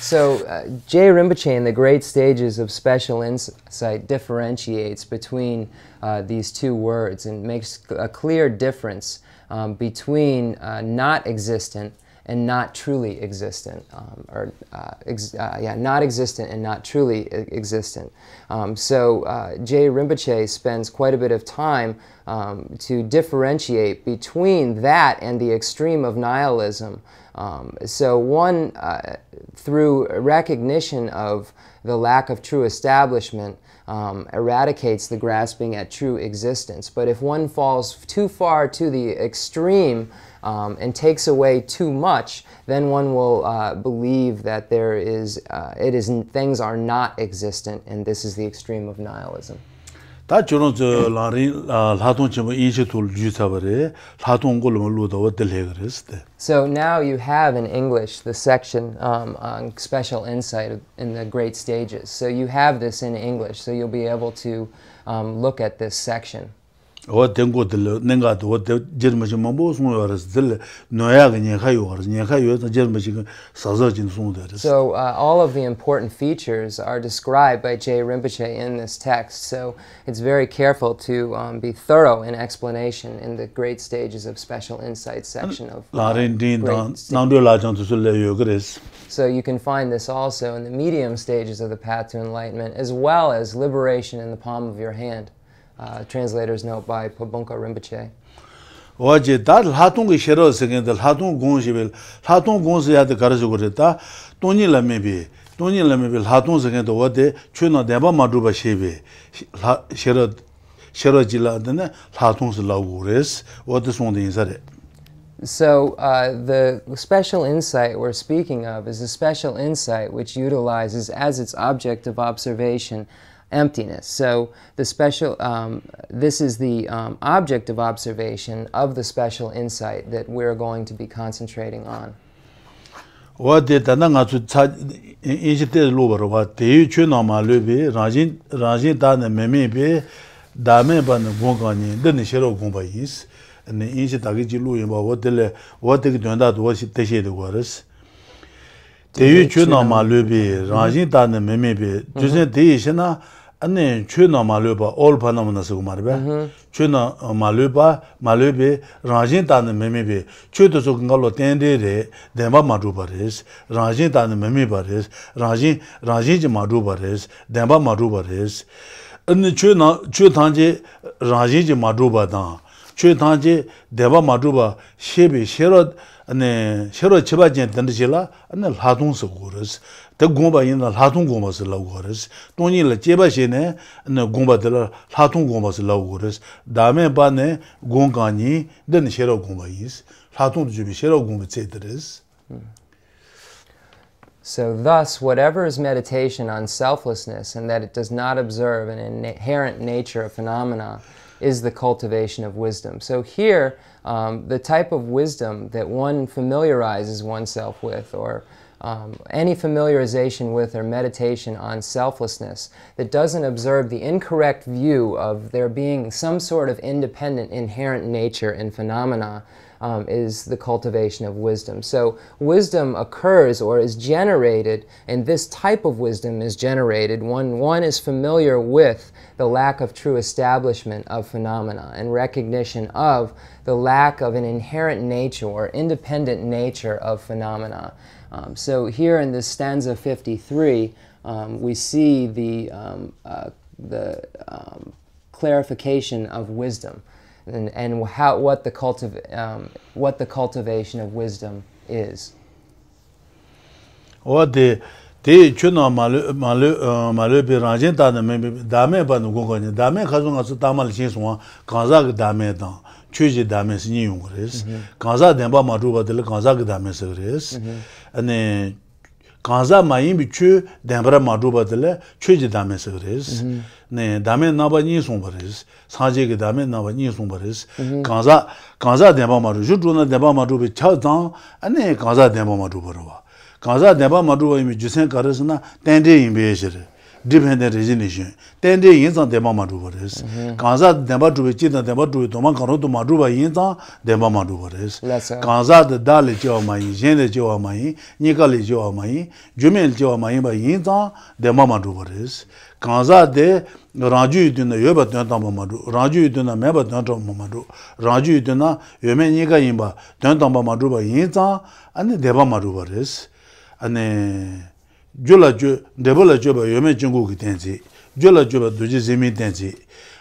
So uh, Je Rinpoche in the great stages of special insight differentiates between uh, these two words and makes a clear difference um, between uh, not existent and not truly existent, um, or uh, ex uh, yeah, not existent and not truly existent. Um, so uh, Je Rinpoche spends quite a bit of time um, to differentiate between that and the extreme of nihilism. Um, so one, uh, through recognition of the lack of true establishment, um, eradicates the grasping at true existence. But if one falls too far to the extreme um, and takes away too much, then one will uh, believe that there is, uh, it is things are not existent, and this is the extreme of nihilism. That you don't Larin Latunchum Injitul Jutabare, Latungulumudo Delegrist. So now you have in English the section um, on special insight in the great stages. So you have this in English, so you'll be able to um, look at this section. What then go the Nengat, what the German Mambos Muras, Dil, Noyag, Nehayur, Nehayur, the German Sazajin Sundar. So, uh, all of the important features are described by Je Rinpoche in this text, so it's very careful to um, be thorough in explanation in the great stages of special insight section of Larin Din, Nandulajan to Sulayogris. So, you can find this also in the medium stages of the path to enlightenment, as well as liberation in the palm of your hand. Uh, translator's note by Pabunka Rinpoche. Oje dal hatung shero second the hatung gonjibil hatung gonzi at the Karajugureta, Tony Lamebi, Tony Lamebil hatung second the wade, Chuna deba madruba shebe, Sherod Sherojiladene, hatungs laures, what is on the inside. So uh, the special insight we're speaking of is a special insight which utilizes as its object of observation emptiness. So the special, um, this is the um, object of observation of the special insight that we're going to be concentrating on. What did Tananga in Luber, what the Uchunoma Lubi, Rajin Rajin Tan and Memibi, dame ban gongani deni shero gongba is and inji dagiji luyin ba wotele woteki donda do shi teshe de goras teyu chuna malubi ranji dan memebi juzen deishna ane chuna maluba all panamna sumarbe chuna maluba malubi ranji dan memebi chudo sokngalo tendere demba madubares ranji dan memebares ranji ranji madubares demba madubares and chuna chutanje ranji maduba dan 최단지 대바 마두바 셰비 셰럿 아니 셰럿 제바진 던지라 아니 라동서 고르스 더 공바인다 라동 공바스 라고르스 돈이라 제바시네 아니 공바들 라동 공바스 라고르스 다음에 반에 공간이 된 셰러 공바이스 라동 주비 셰러 공바 제드레스. So thus, whatever is meditation on selflessness and that it does not observe an inherent nature of phenomena is the cultivation of wisdom. So here, um, the type of wisdom that one familiarizes oneself with, or um, any familiarization with or meditation on selflessness that doesn't observe the incorrect view of there being some sort of independent, inherent nature in phenomena, um, is the cultivation of wisdom. So wisdom occurs or is generated, and this type of wisdom is generated when one is familiar with the lack of true establishment of phenomena and recognition of the lack of an inherent nature or independent nature of phenomena. Um, so here in this stanza fifty-three, um, we see the, um, uh, the um, clarification of wisdom and, and how, what, the cultiv um, what the cultivation of wisdom is. What the They chuna malu malu malu be ranjin dame dame ban gongani dame khazun asu tamal chinsuwa kanza dame dan chuji dame sni yungres kanza demba maduba del kanza dame segres ane kanza mayin bichu dembra maduba del chuji dame segres ne dame nabani sumbares sanje dame nabani sumbares kanza kanza demba madu juduna demba madu be chadan ane kanza demba maduba ro Kaza deba maduwa imi jusen karisna tende imbeje dependent origination tende yinza deba maduwa res kaza deba duwe chita deba duwe toma karo to maduwa yinza deba maduwa res kaza de dal jiwa mai jene jiwa mai nikal jiwa mai jumel jiwa mai ba yinza deba maduwa res kaza de raju dina yoba tanta mamadu raju dina meba tanta mamadu raju dina yeme nika imba tanta maduwa yinza ani deba maduwa res ane jola jo debola joba yeme jingu kitenzi jola joba doji zemi tenzi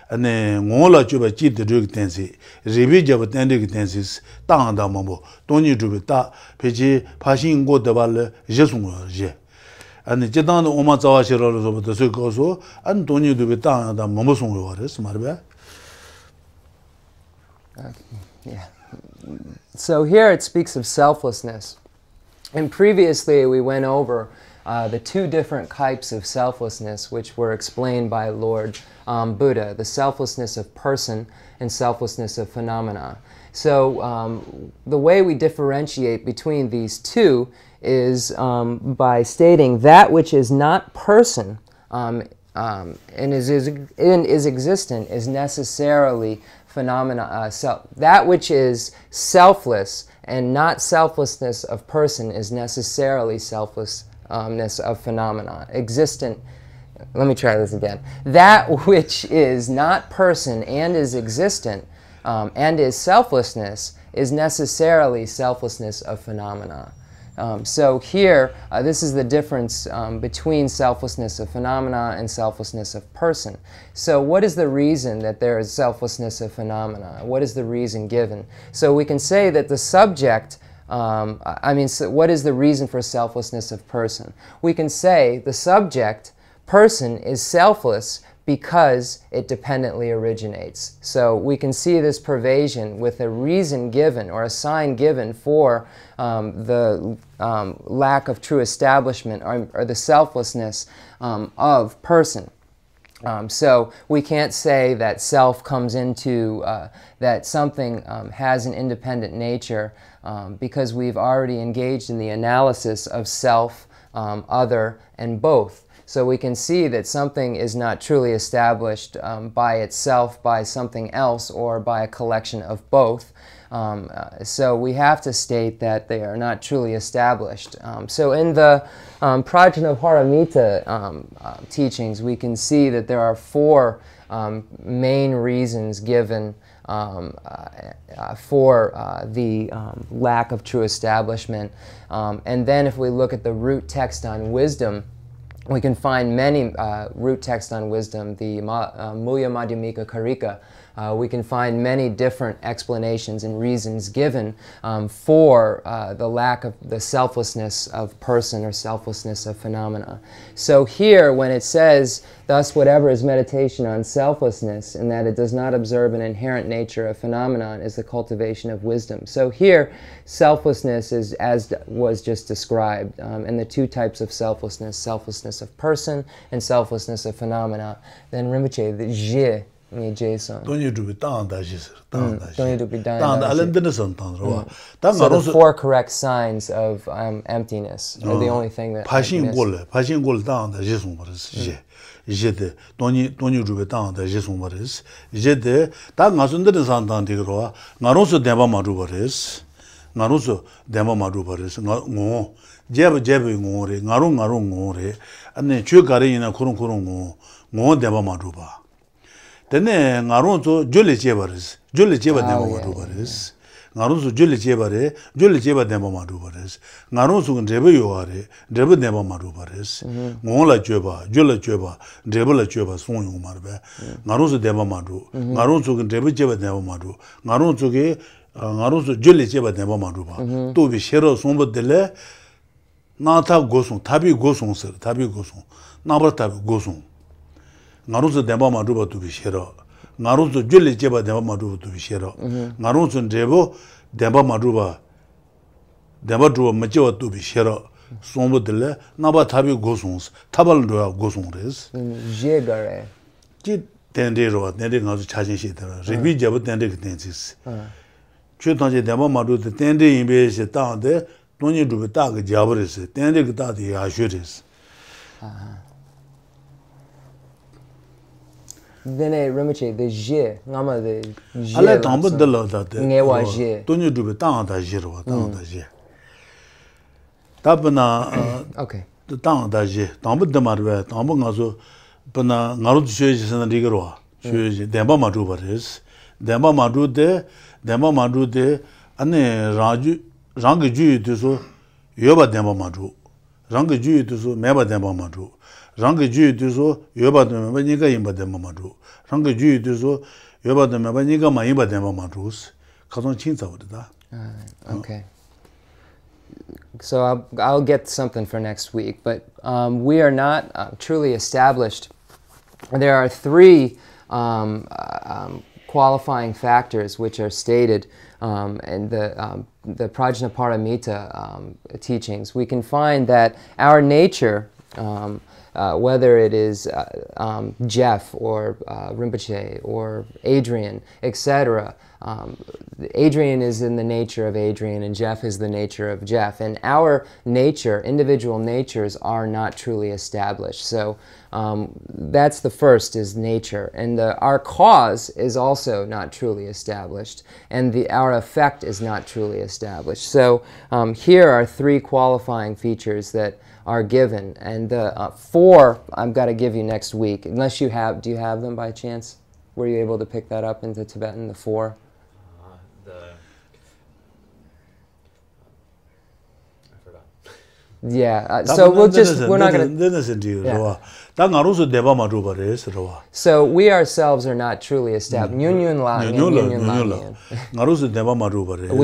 ane ngola joba chi de kitenzi ribi joba tende kitenzi ta anda mambo toni joba ta peji pashin go debal jesun je ane jedan oma zawa shiralo joba de sokoso an toni joba ta anda mambo sungo wares marbe. Yeah, so here it speaks of selflessness. And previously we went over uh, the two different types of selflessness which were explained by Lord um, Buddha, the selflessness of person and selflessness of phenomena. So um, the way we differentiate between these two is um, by stating that which is not person um, um, and is, is, and is existent is necessarily phenomena, uh, self. That which is selfless and not selflessness of person is necessarily selflessness of phenomena. Existent, let me try this again. That which is not person and is existent um, and is selflessness is necessarily selflessness of phenomena. Um, so here, uh, this is the difference um, between selflessness of phenomena and selflessness of person. So what is the reason that there is selflessness of phenomena? What is the reason given? So we can say that the subject, um, I mean, so what is the reason for selflessness of person? We can say the subject, person, is selfless because it dependently originates. So we can see this pervasion with a reason given or a sign given for um, the um, lack of true establishment or, or the selflessness um, of person. Um, so we can't say that self comes into, uh, that something um, has an independent nature um, because we've already engaged in the analysis of self, um, other, and both. So we can see that something is not truly established um, by itself, by something else, or by a collection of both. Um, uh, so we have to state that they are not truly established. Um, so in the um, Prajnaparamita um, uh, teachings, we can see that there are four um, main reasons given Um, uh, uh, for uh, the um, lack of true establishment. Um, and then if we look at the root text on wisdom, we can find many uh, root texts on wisdom, the uh, Mulya Madhyamika Karika. Uh, we can find many different explanations and reasons given um, for uh, the lack of the selflessness of person or selflessness of phenomena. So here, when it says, thus whatever is meditation on selflessness, and that it does not observe an inherent nature of phenomenon, is the cultivation of wisdom. So here, selflessness is as was just described, um, and the two types of selflessness, selflessness of person and selflessness of phenomena. Then Rinpoche, the Je, Jason. Don't you do it down that is down that don't you do it down so the four correct signs of um, emptiness are the only thing that passing goal passing goal down that is what is je je the don't you don't you do it down that is what is je the that wasn't the santan de roa naroso deba marubares naroso deba marubares ngo jeb jeb ngore ngaro ngaro ngore ane chugare ina kurun kurun ngo ngo deba maruba Then Naronzo Julie Jebaris, Julie Jeba Demo Dubaris, Naronzo Julie Jebare, Julie Jeba Demo Dubaris, Naronzo and Debuare, Debu Demo Dubaris, Mola Jeba, Julia Jeba, Debula Jeba, Sonu Marbe, Naronzo Demo Madu, Naronzo and Debu Jeba Demo Madu, Naronzo, Naronzo Julie Jeba Demo Maduba, to be Shero Somba Dele, Nata Goson, Tabi Goson, sir, Tabi Goson, Nabra Tabi Goson. Naruto Deba Maduba to be Shero, Naruto Julie Jeba Deba Maduba to be Shero, Naruto Debo, Deba Maduba, Deba Dua Major to be Shero, Sombodele, Naba Tabi Gosons, Tabaldua Gosons, Jegare, Jit Tendero, Nending of the Charging Sheeter, Rebi Jabba Tending Tensis. Chutanji Deba Madu, the Tending Base down there, don't you do a target Jabaris, Tending Tati, I shoot this. Then I remember the je, Nama the je. I like Tamba de la that. Newa je. Don't you do it down that je, down that je. Tapana, okay. The town that je, Tamba de Marve, Tambangazo, Pana, Narut Suez and Rigoroa. Suez, Dembama do what is. Dembama do de, Dembama do de, and Raju, Rangaju to so, Yoba Dembama do. Rangaju to so, Meba Dembama do. Ranga Ju to so, Yoba de Mabanica imba de Mamadu. Ranga Ju to so, Yoba de Mabanica maiba de Mamadus. Cousin Chinza would that. Okay. So I'll, I'll get something for next week, but um, we are not uh, truly established. There are three um, uh, um, qualifying factors which are stated um, in the, um, the Prajnaparamita um, teachings. We can find that our nature, um, Uh, whether it is uh, um, Jeff or uh, Rinpoche or Adrian, et cetera. Um, Adrian is in the nature of Adrian and Jeff is the nature of Jeff. And our nature, individual natures, are not truly established. So um, that's the first, is nature. And the, our cause is also not truly established. And the, our effect is not truly established. So um, here are three qualifying features that are given, and the uh, four I've got to give you next week. Unless you have, do you have them by chance? Were you able to pick that up into Tibetan? The four. Uh, the I forgot. Yeah. Uh, so we'll just we're not going to. So we ourselves are not truly established.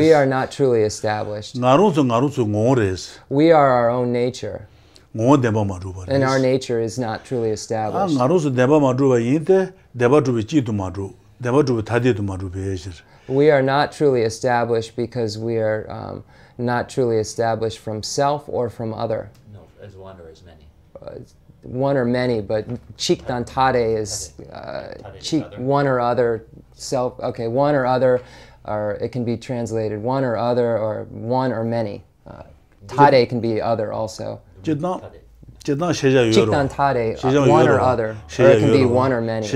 We are not truly established. We are our own nature. And our nature is not truly established. We are not truly established because we are um, not truly established from self or from other. No, as one or as many. Uh, one or many, but chik dantade is uh, chik one or other self. Okay, one or other, or it can be translated one or other or one or many. Uh, tade can be other also. Jidna Chitantade, one or other. Or it can be one or many.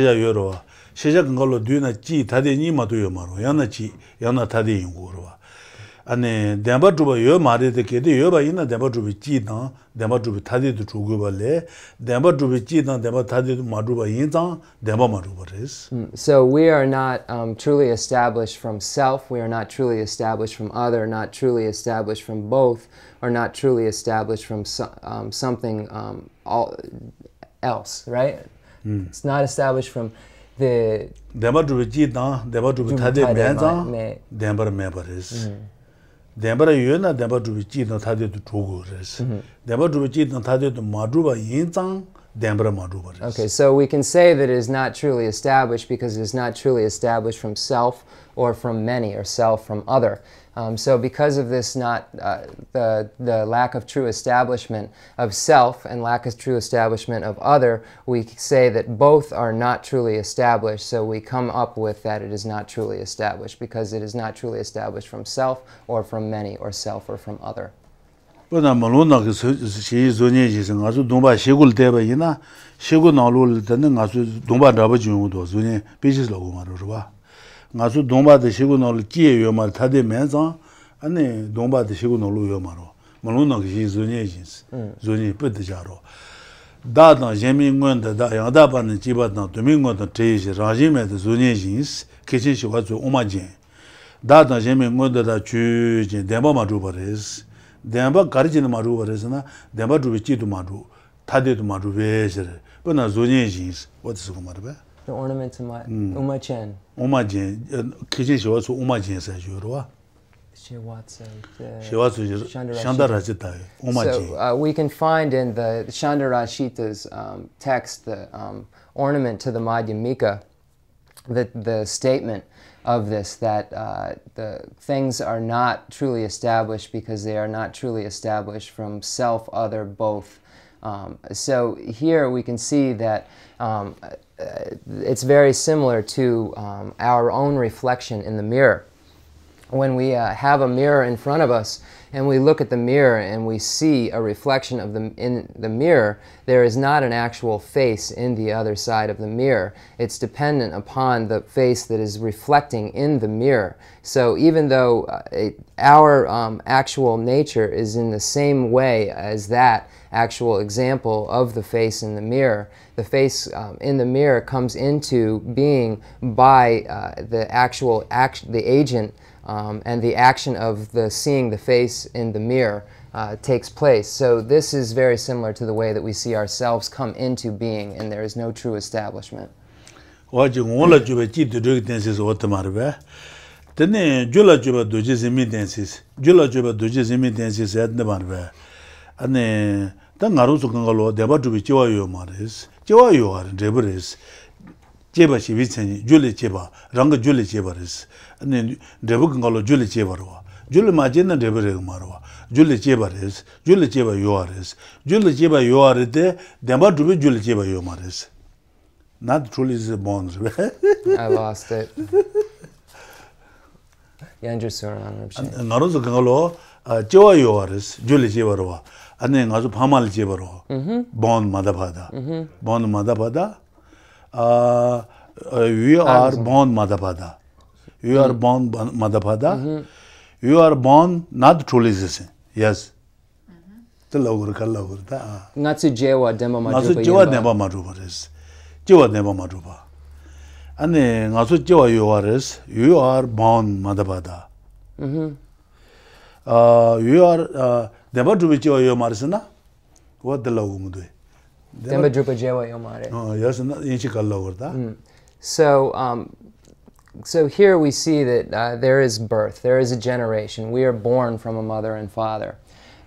And then Badruba, your married the kid, you by in a Demadubichina, Demadubitadi to Trugubale, Demadubichina, Dematadi to Madruba Yinza, Demadubaris. So we are not um, truly established from self, we are not truly established from other, not truly established from both, or not truly established from so, um, something um, all, else, right? Mm. It's not established from the. Demadubicina, Demadubitadi Menza, Dember Memories. Dembra Yuna, Demba Duvichi, not had it to Togores. Demba Duvichi, not had it to Madruba Yinzang, Dembra Madruba. Okay, so we can say that it is not truly established because it is not truly established from self or from many, or self from other. Um, so because of this, not uh, the, the lack of true establishment of self and lack of true establishment of other, we say that both are not truly established, so we come up with that it is not truly established, because it is not truly established from self or from many, or self or from other. Nasu Domba the Shiguno Kia Yomar Tade Menza, and Domba the Shiguno Yomaro, Maluna Zunegins, Zuni Pitjaro. Dada Jemingon, the Dayadaban and Chibatan, Domingo the Trees, Rajim at the Zunegins, Kishish was to Omajin. Dada Jemingon the Chuj, Demba Madubares, Demba Karjin Madubaresana, Demba Duvichi to Madu, Tade to Madu Veser, but not Zunegins, what is Umarabe? The ornaments in my mm. Umachen. Umachen. Kitchen she was Umachen says you are. She was Chandarashita. Umachen. So uh, we can find in the Chandarashita's um, text, the um, ornament to the Madhyamika, that the statement of this, that uh, the things are not truly established because they are not truly established from self, other, both. Um, so here we can see that um, it's very similar to um, our own reflection in the mirror. When we uh, have a mirror in front of us and we look at the mirror and we see a reflection of the, in the mirror, there is not an actual face in the other side of the mirror. It's dependent upon the face that is reflecting in the mirror. So even though uh, it, our um, actual nature is in the same way as that actual example of the face in the mirror, the face um, in the mirror comes into being by uh, the actual act, the agent Um, and the action of the seeing the face in the mirror uh, takes place. So this is very similar to the way that we see ourselves come into being, and there is no true establishment. Jeba she vincent, Julie Cheba, Ranga Julie Chebaris, and then Drepung Julie Chebarua, Julie Magina Debereg Marua, Julie Chebaris, Julie Cheba Yoris, Julie Cheba Yorite, Demadu Julie Cheba Yomaris. Not truly the bonds. I lost it. Yanju Suran. Naruzo Gangalo, Joa Yoris, Julie Chebarua, and then also Pamal Chebaro, Bond Madapada, Bond Madapada. Uh, uh, you are born Madhapada. You mm. are born Madhapada. Mm -hmm. You are born not truly this. Yes. Not to Jewa Dema Madhuba. Jewa Dema Madhuba is. Jewa Dema Madhuba. And then, also Jewa you are is, you are born Madhapada. Mm -hmm. uh, you are Dema Drubi Jewa Yomarisana. What the Logumudu? So, um, so here we see that uh, there is birth, there is a generation. We are born from a mother and father,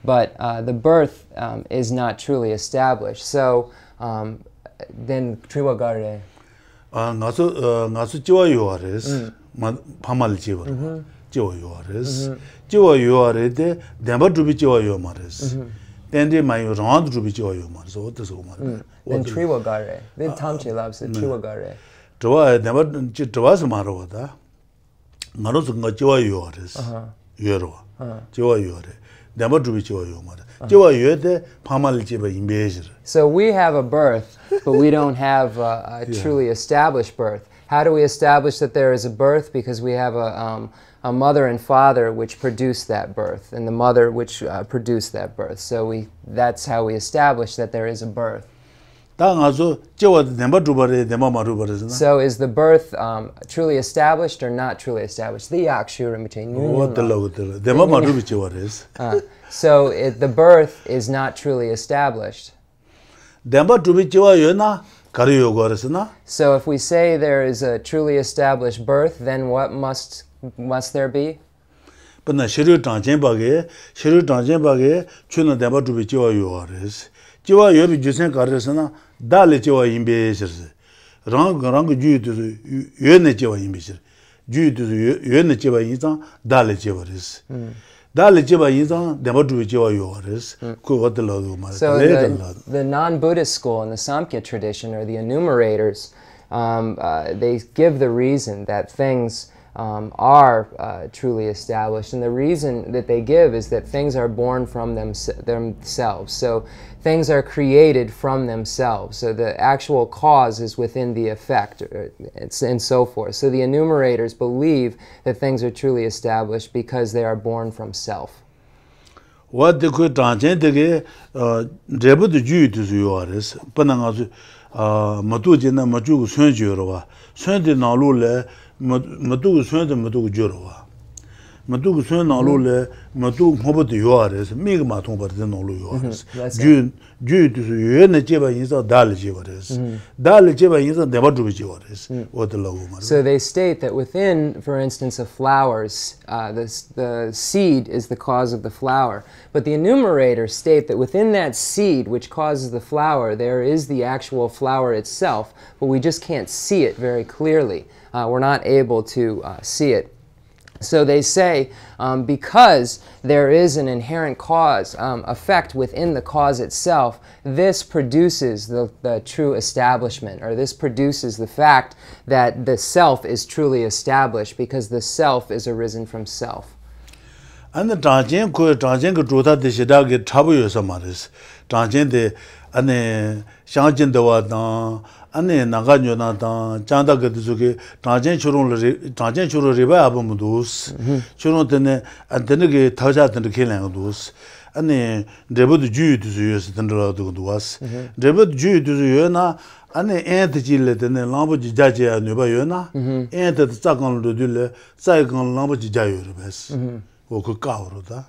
but uh, the birth um, is not truly established. So um, then, triwa garde. Ngasu ngasu jiwa yuares, pamal jiwa, jiwa yuares, jiwa yuarede demba drubi jiwa yuares. Then they may round to be joy, so what is Omar? Then Triwagare, then Tamchi loves it, Triwagare. To I never was Maroda. Narosu got joy yours, Euro, joy yore, So we have a birth, but we don't have a, a truly established birth. How do we establish that there is a birth? Because we have a, um, a mother and father which produce that birth, and the mother which uh, produced that birth. So we, that's how we establish that there is a birth. So is the birth um, truly established or not truly established? The yakshu in between. uh, so it, the birth is not truly established. So if we say there is a truly established birth, then what must must there be? Mm. So the, the non-Buddhist school and the Samkhya tradition, or the enumerators, um, uh, they give the reason that things um, are uh, truly established, and the reason that they give is that things are born from them, themselves. So things are created from themselves. So the actual cause is within the effect, or, and so forth. So the enumerators believe that things are truly established because they are born from self. What the good Tanjendege, Drebu the Jew to Zuaris, Panangas, Matujina Matu Sunjurova, Sundi Nalule, Matu Sunda Matu Jurova. Matu Sun Alule, Matu Hobo de Yuares, Migmatum Bartinolu Yuares. Due to Yenicheva is a Dalichivares. Dalicheva is a Devaduchivares, or the Logoma. So they state that within, for instance, of flowers, uh, the, the seed is the cause of the flower. But the enumerators state that within that seed which causes the flower, there is the actual flower itself, but we just can't see it very clearly. Uh, we're not able to uh, see it. So they say, um, because there is an inherent cause, um, effect within the cause itself, this produces the, the true establishment, or this produces the fact that the self is truly established, because the self is arisen from self. And the Tanjin could Tanjin could do that the Shida get Tabu Samaris. Tanjin the Anne Shanjin the Wadan. Anne Nagarjuna dan Chanda Gadizuki, Tanjin Churun Tanjin Churu Riva Abumudus, Churun and Tenegi Tajat and the Killangus, Anne Debut Jew to the U S. Tendra to us, Debut Jew to the Yona, Anne Antigilet and the Lambuji Jaja Nubayona, and the Sakon Dudule, Sakon Lambuji Jayurves, or Kukaurota.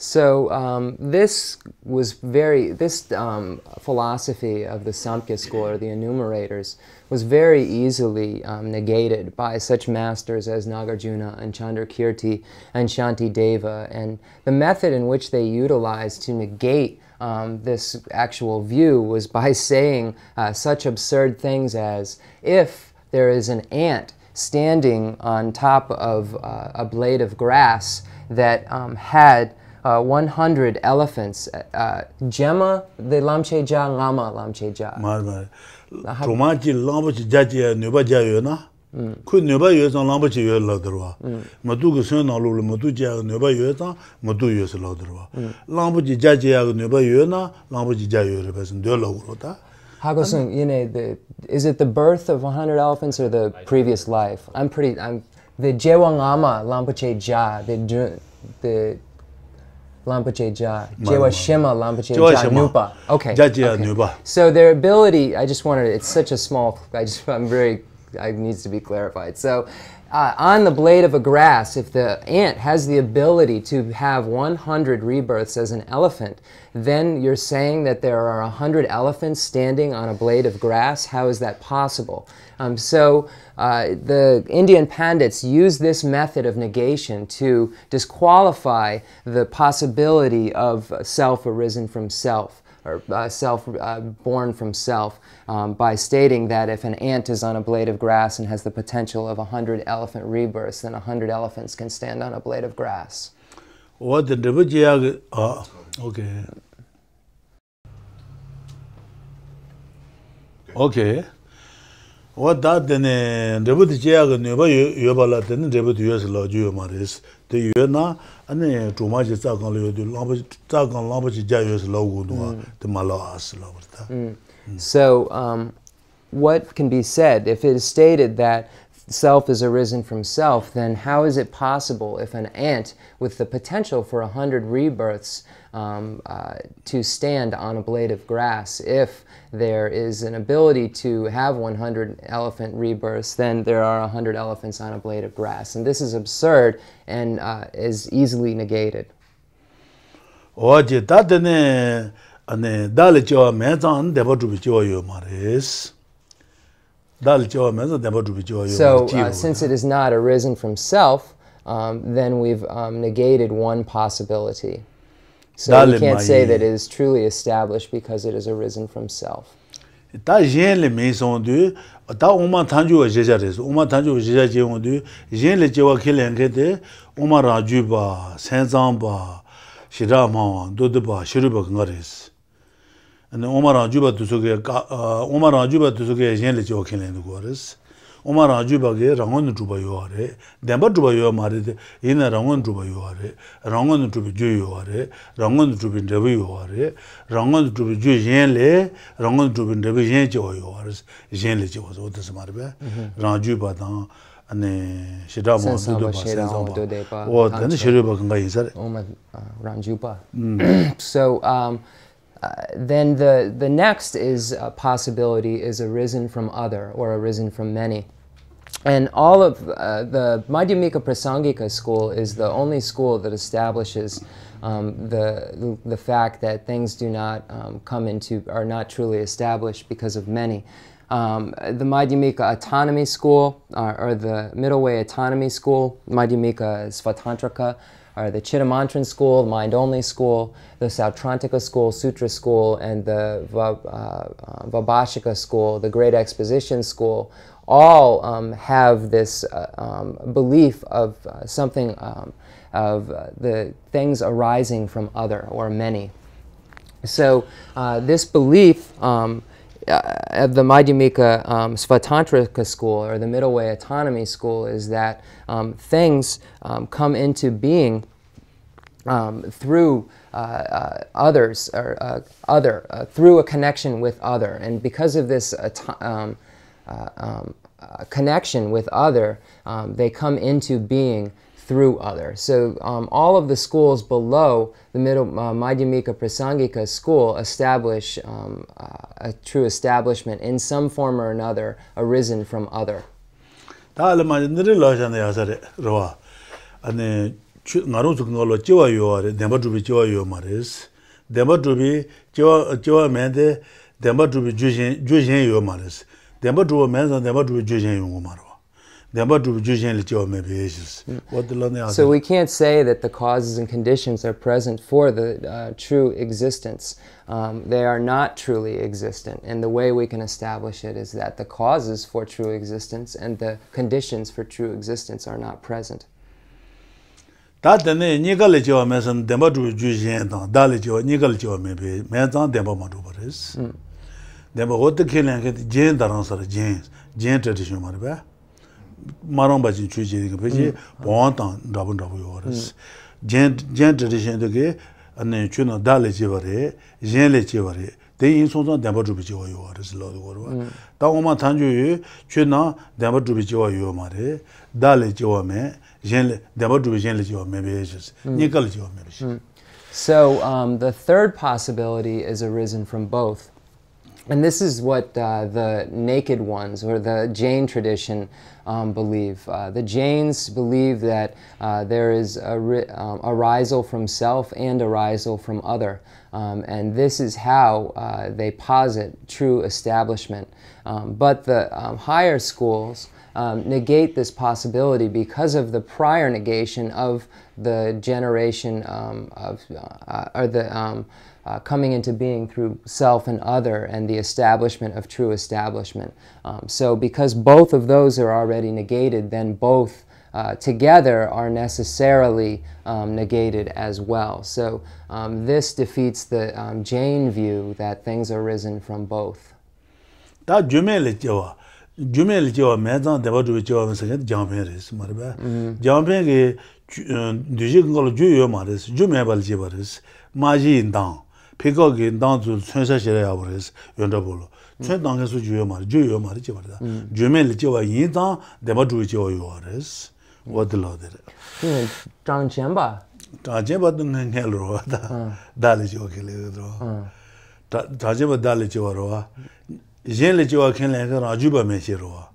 So um, this was very, this um, philosophy of the Samkhya school, or the enumerators, was very easily um, negated by such masters as Nagarjuna and Chandrakirti and Shantideva. And the method in which they utilized to negate um, this actual view was by saying uh, such absurd things as, if there is an ant standing on top of uh, a blade of grass that um, had Uh, one hundred elephants. Uh, Gemma, the Lamcheja, Lama Lamcheja. Marmar. Romanchi Lambuch Jaja, Nubaja Yona. Could Nuba use on Lambuch Yoladrua. Matuga Sun or Matuja, Nuba Yota, Matu Yus Lodrua. Lambuch Jaja, Nuba Yona, Lambuch Jayuribas and Dolorota. Hagosun, you know, is it the birth of one hundred elephants or the previous life? I'm pretty. I'm the Jewang Lama Lambucheja, the. the Lampache Ja, Jewa Shema Lampache Ja Nupa. Okay. Okay. So their ability, I just wanted, it's such a small, I just, I'm very, it needs to be clarified. So uh, on the blade of a grass, if the ant has the ability to have one hundred rebirths as an elephant, then you're saying that there are one hundred elephants standing on a blade of grass? How is that possible? Um, so uh, the Indian Pandits use this method of negation to disqualify the possibility of self arisen from self, or uh, self uh, born from self, um, by stating that if an ant is on a blade of grass and has the potential of one hundred elephant rebirths, then one hundred elephants can stand on a blade of grass. What the Devajaya... Uh, okay. Okay. What that then, Rebut Jagan, Yabala, then Rebut U S. Lodge Maris, the Yuna, and then too much is talk on Lombard, talk on Lombard Jayus Logo, the Malas Lombard. So, um, what can be said if it is stated that self is arisen from self, then how is it possible if an ant with the potential for a hundred rebirths um, uh, to stand on a blade of grass, if there is an ability to have one hundred elephant rebirths, then there are one hundred elephants on a blade of grass. And this is absurd and uh, is easily negated. So, uh, since it is not arisen from self, um, then we've um, negated one possibility. So we can't say that it is truly established because it has arisen from self. And Omar Ajuba to Suga, Omar Ajuba to Suga, Jenly Jokin and Goris, Omar Ajuba, Rangon to Bayore, Demba to Bayo married in a Rangon to Bayore, Rangon to be Juyore, Rangon to be Deviore, Rangon to be Juyenle, Rangon to be Devijoyores, Jenly was what is Marbe, Rajuba, and Shidamo, or then Shiruba Ranjuba. So, um, Uh, then the, the next is uh, possibility is arisen from other or arisen from many. And all of uh, the Madhyamika Prasangika school is the only school that establishes um, the, the fact that things do not um, come into, are not truly established because of many. Um, the Madhyamika Autonomy School, uh, or the Middle Way Autonomy School, Madhyamika Svatantrika, are the Chittamantran school, the Mind Only school, the Sautrantika school, Sutra school, and the Vaibhashika school, the Great Exposition school, all um, have this uh, um, belief of uh, something, um, of uh, the things arising from other or many. So uh, this belief um, Uh, of the Madhyamika um, Svatantrika school, or the Middle Way Autonomy school, is that um, things um, come into being um, through uh, uh, others, or uh, other, uh, through a connection with other. And because of this uh, um, uh, um, uh, connection with other, um, they come into being through other. So um, all of the schools below the middle uh, Madhyamika Prasangika school establish um, uh, a true establishment in some form or another arisen from other. So we can't say that the causes and conditions are present for the uh, true existence. Um, they are not truly existent, and the way we can establish it is that the causes for true existence and the conditions for true existence are not present. Mm. Maramba in Chuji, Piji, Pontan, Dabun Dabuores. Gent tradition to gay, and then Chuna Dali Chivare, Jenle Chivare, they insult Damba to be Joyo, is Lord Warwa. Tauma Tanju, Chuna, Damba to be Joyo, Mare, Dali Joame, Jenle, Damba to be Jenle Joame, ages, Nicol Joame. So um, the third possibility is arisen from both. And this is what uh, the naked ones, or the Jain tradition, um, believe. Uh, the Jains believe that uh, there is a ri um, arisal from self and arisal from other. Um, and this is how uh, they posit true establishment. Um, but the um, higher schools um, negate this possibility because of the prior negation of the generation um, of, uh, or the, um, Uh, coming into being through self and other, and the establishment of true establishment. Um, so because both of those are already negated, then both uh, together are necessarily um, negated as well. So um, this defeats the um, Jain view that things are arisen from both. Jumel Joe Madan, the Bodu Joe Second Jamperis, Marba, Jamping Dujical Jew Maris, Jumabal Jibaris, Maji in down, Picog in down to Transachere hours, Yondabolo, Trendong as Jew Mar, Jew Marjibada, Jumel Joe Yin down, the Bodu Joe Yoris, what the Lord did. John Jamba, John Jamba didn't hell row, Dali Joe. Tajaba Dali Joe. Jen Lijo can like a Juba Meshiro.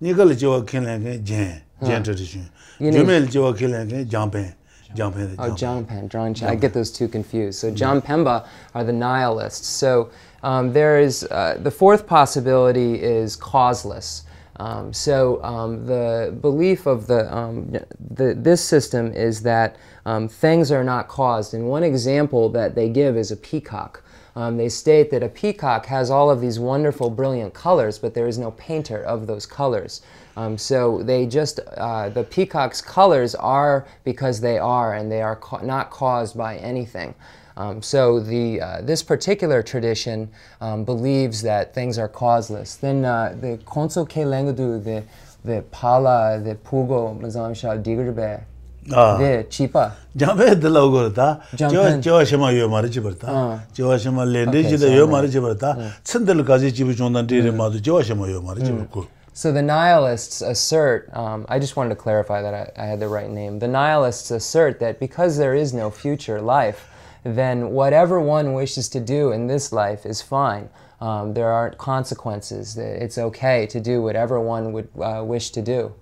Nicol Joe can like Jen, Jen tradition. Jumel Joe can like Jumpin, Jumpin. Oh, John Pen, John Chen. I get those two confused. So, John Pemba are the nihilists. So, um, there is uh, the fourth possibility is causeless. Um, so, um, the belief of the, um, the this system is that um, things are not caused. And one example that they give is a peacock. Um, they state that a peacock has all of these wonderful, brilliant colors, but there is no painter of those colors. Um, so they just, uh, the peacock's colors are because they are, and they are ca not caused by anything. Um, so the, uh, this particular tradition um, believes that things are causeless. Then uh, the Konso Ke Lengudu, the, the Pala, the Pugo, Mazam Shah Digurbe, the Chipa. Jambe the Logorta, Joashima Yomarichiberta, Joashima Lendish, the Yomarichiberta, Sendelukazi Chibuchon and Dear Mother Joashima Yomarichibuku. So the nihilists assert, um, I just wanted to clarify that I, I had the right name. The nihilists assert that because there is no future life, then whatever one wishes to do in this life is fine. Um, there aren't consequences. It's okay to do whatever one would uh, wish to do.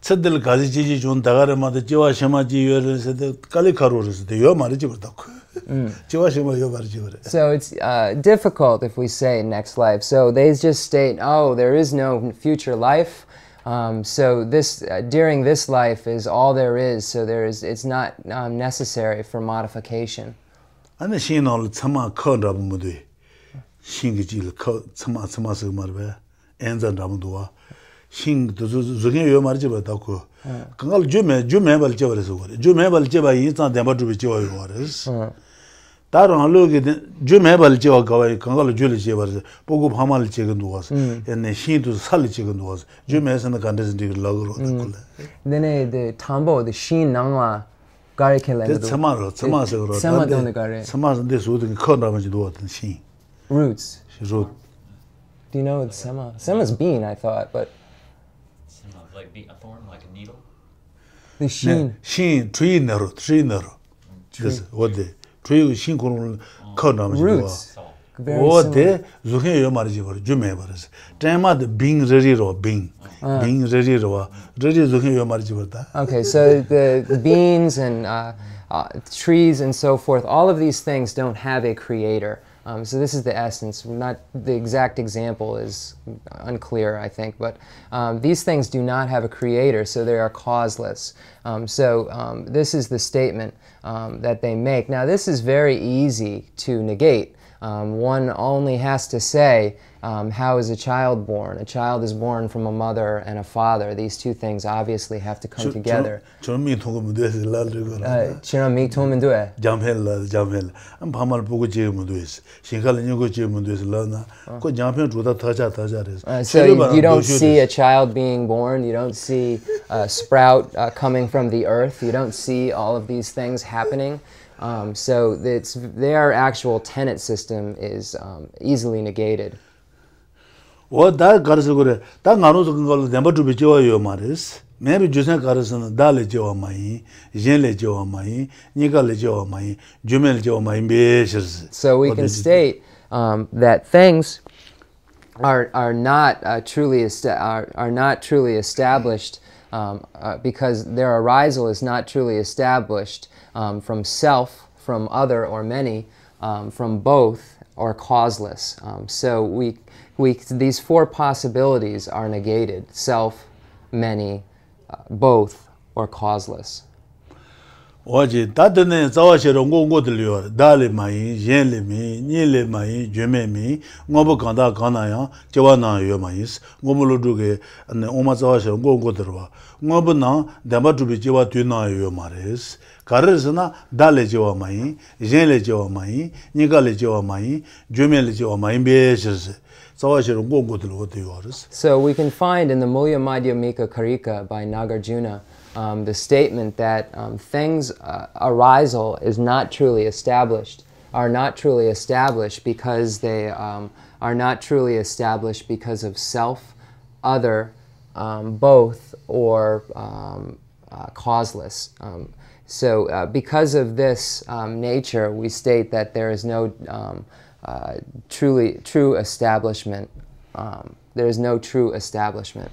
Sadel Kazi Ji Jun Dagarama, the Joashima Jiver, the Kalikarus, the Yomarijibutak. Joashima Yomarjibur. So it's uh, difficult if we say next life. So they just state, oh, there is no future life. Um, so this, uh, during this life is all there is. So there is, it's not um, necessary for modification. And the Shinol Tama Kodab Mudi, Shingijil Tama Tamasumar, Enza Ramdua. Shing to Zugin Yomarjiba Taku. Kangal Jume, Jumebal Jabas over. Jumebal Jabba is not the matter with your orders. Taron look at Jumebal Joga, Kangal Julie Jabas, Pogu Hamal chicken was, and the sheen to Sally chicken was. Jumes and the contest did log. Then the Tambo, the sheen Nanga, Garikil, Samaro, Samaso, Samadon the Gare, Samas and this wooden corner which do what and she. Roots. She wrote. Do you know it's Sama? Sama's bean, I thought, but. Like be a thorn, like a needle. The sheen. Sheen, tree narrow, tree narrow. Just what the tree sheen column roots. What the Zuhe Yomarji or Jumebers. Tema the being ready row, being. Being ready row. Ready Zuhe Yomarji. Okay, so the, the beans and uh, uh, trees and so forth, all of these things don't have a creator. Um, so this is the essence. Not the exact example is unclear, I think, but um, these things do not have a creator, so they are causeless. Um, so um, this is the statement um, that they make. Now this is very easy to negate. Um, one only has to say, um, how is a child born? A child is born from a mother and a father. These two things obviously have to come together. Uh, so you don't see a child being born, you don't see a sprout uh, coming from the earth, you don't see all of these things happening. Um, so it's, their actual tenet system is um, easily negated. What that Garasugura, that Naruto number to be Joe Maris, maybe Jusan Garrison, Dale Joe Mai, Jenle Joe Mai, Nicola Joe Mai, Jumel Joe Mai, Bishers. So we can state um, that things are, are, not, uh, truly are, are not truly established um, uh, because their arisal is not truly established. Um, from self, from other or many, um, from both, or causeless. Um, so we, we, these four possibilities are negated: self, many, uh, both, or causeless. Oji tatene sawashi rongo ngotliyo dali mai yenle mi nyile mai jeme mi ngobo kanda kana ya chewa na yo mai ngobo loduge ne oma sawashi rongo ngotro ngobo na daba tubi chewa tuna yo mares karisna dali chewa mai yenle chewa mai nyikale chewa mai jemele chewa mai beses sawashi rongo ngotlo tiyores. So we can find in the Mulya Madhyamika Karika by Nagarjuna Um, the statement that um, things uh, arisal is not truly established, are not truly established because they um, are not truly established because of self, other, um, both, or um, uh, causeless. Um, so uh, because of this um, nature, we state that there is no um, uh, truly true establishment. Um, there is no true establishment.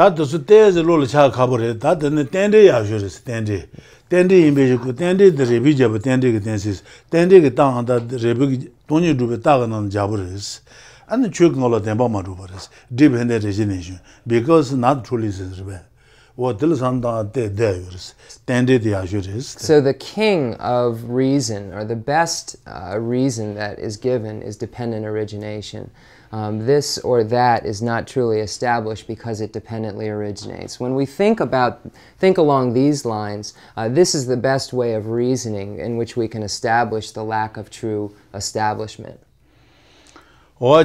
That does the Lulcha Cabaret, that and the Tendi Azures Tendi. Tendi in Bejuku, Tendi, the Rebija, but Tendi Tensis, Tendi Tang, that the Rebu Tony Dubetagan and Jaburis, and the Chuknola Tembama Dubaris, dependent origination, because not truly is rebel. What tells Santa de Deus, Tendi the Azures. So the king of reason, or the best uh, reason that is given, is dependent origination. Um, this or that is not truly established because it dependently originates. When we think about, think along these lines, uh, this is the best way of reasoning in which we can establish the lack of true establishment. Mm.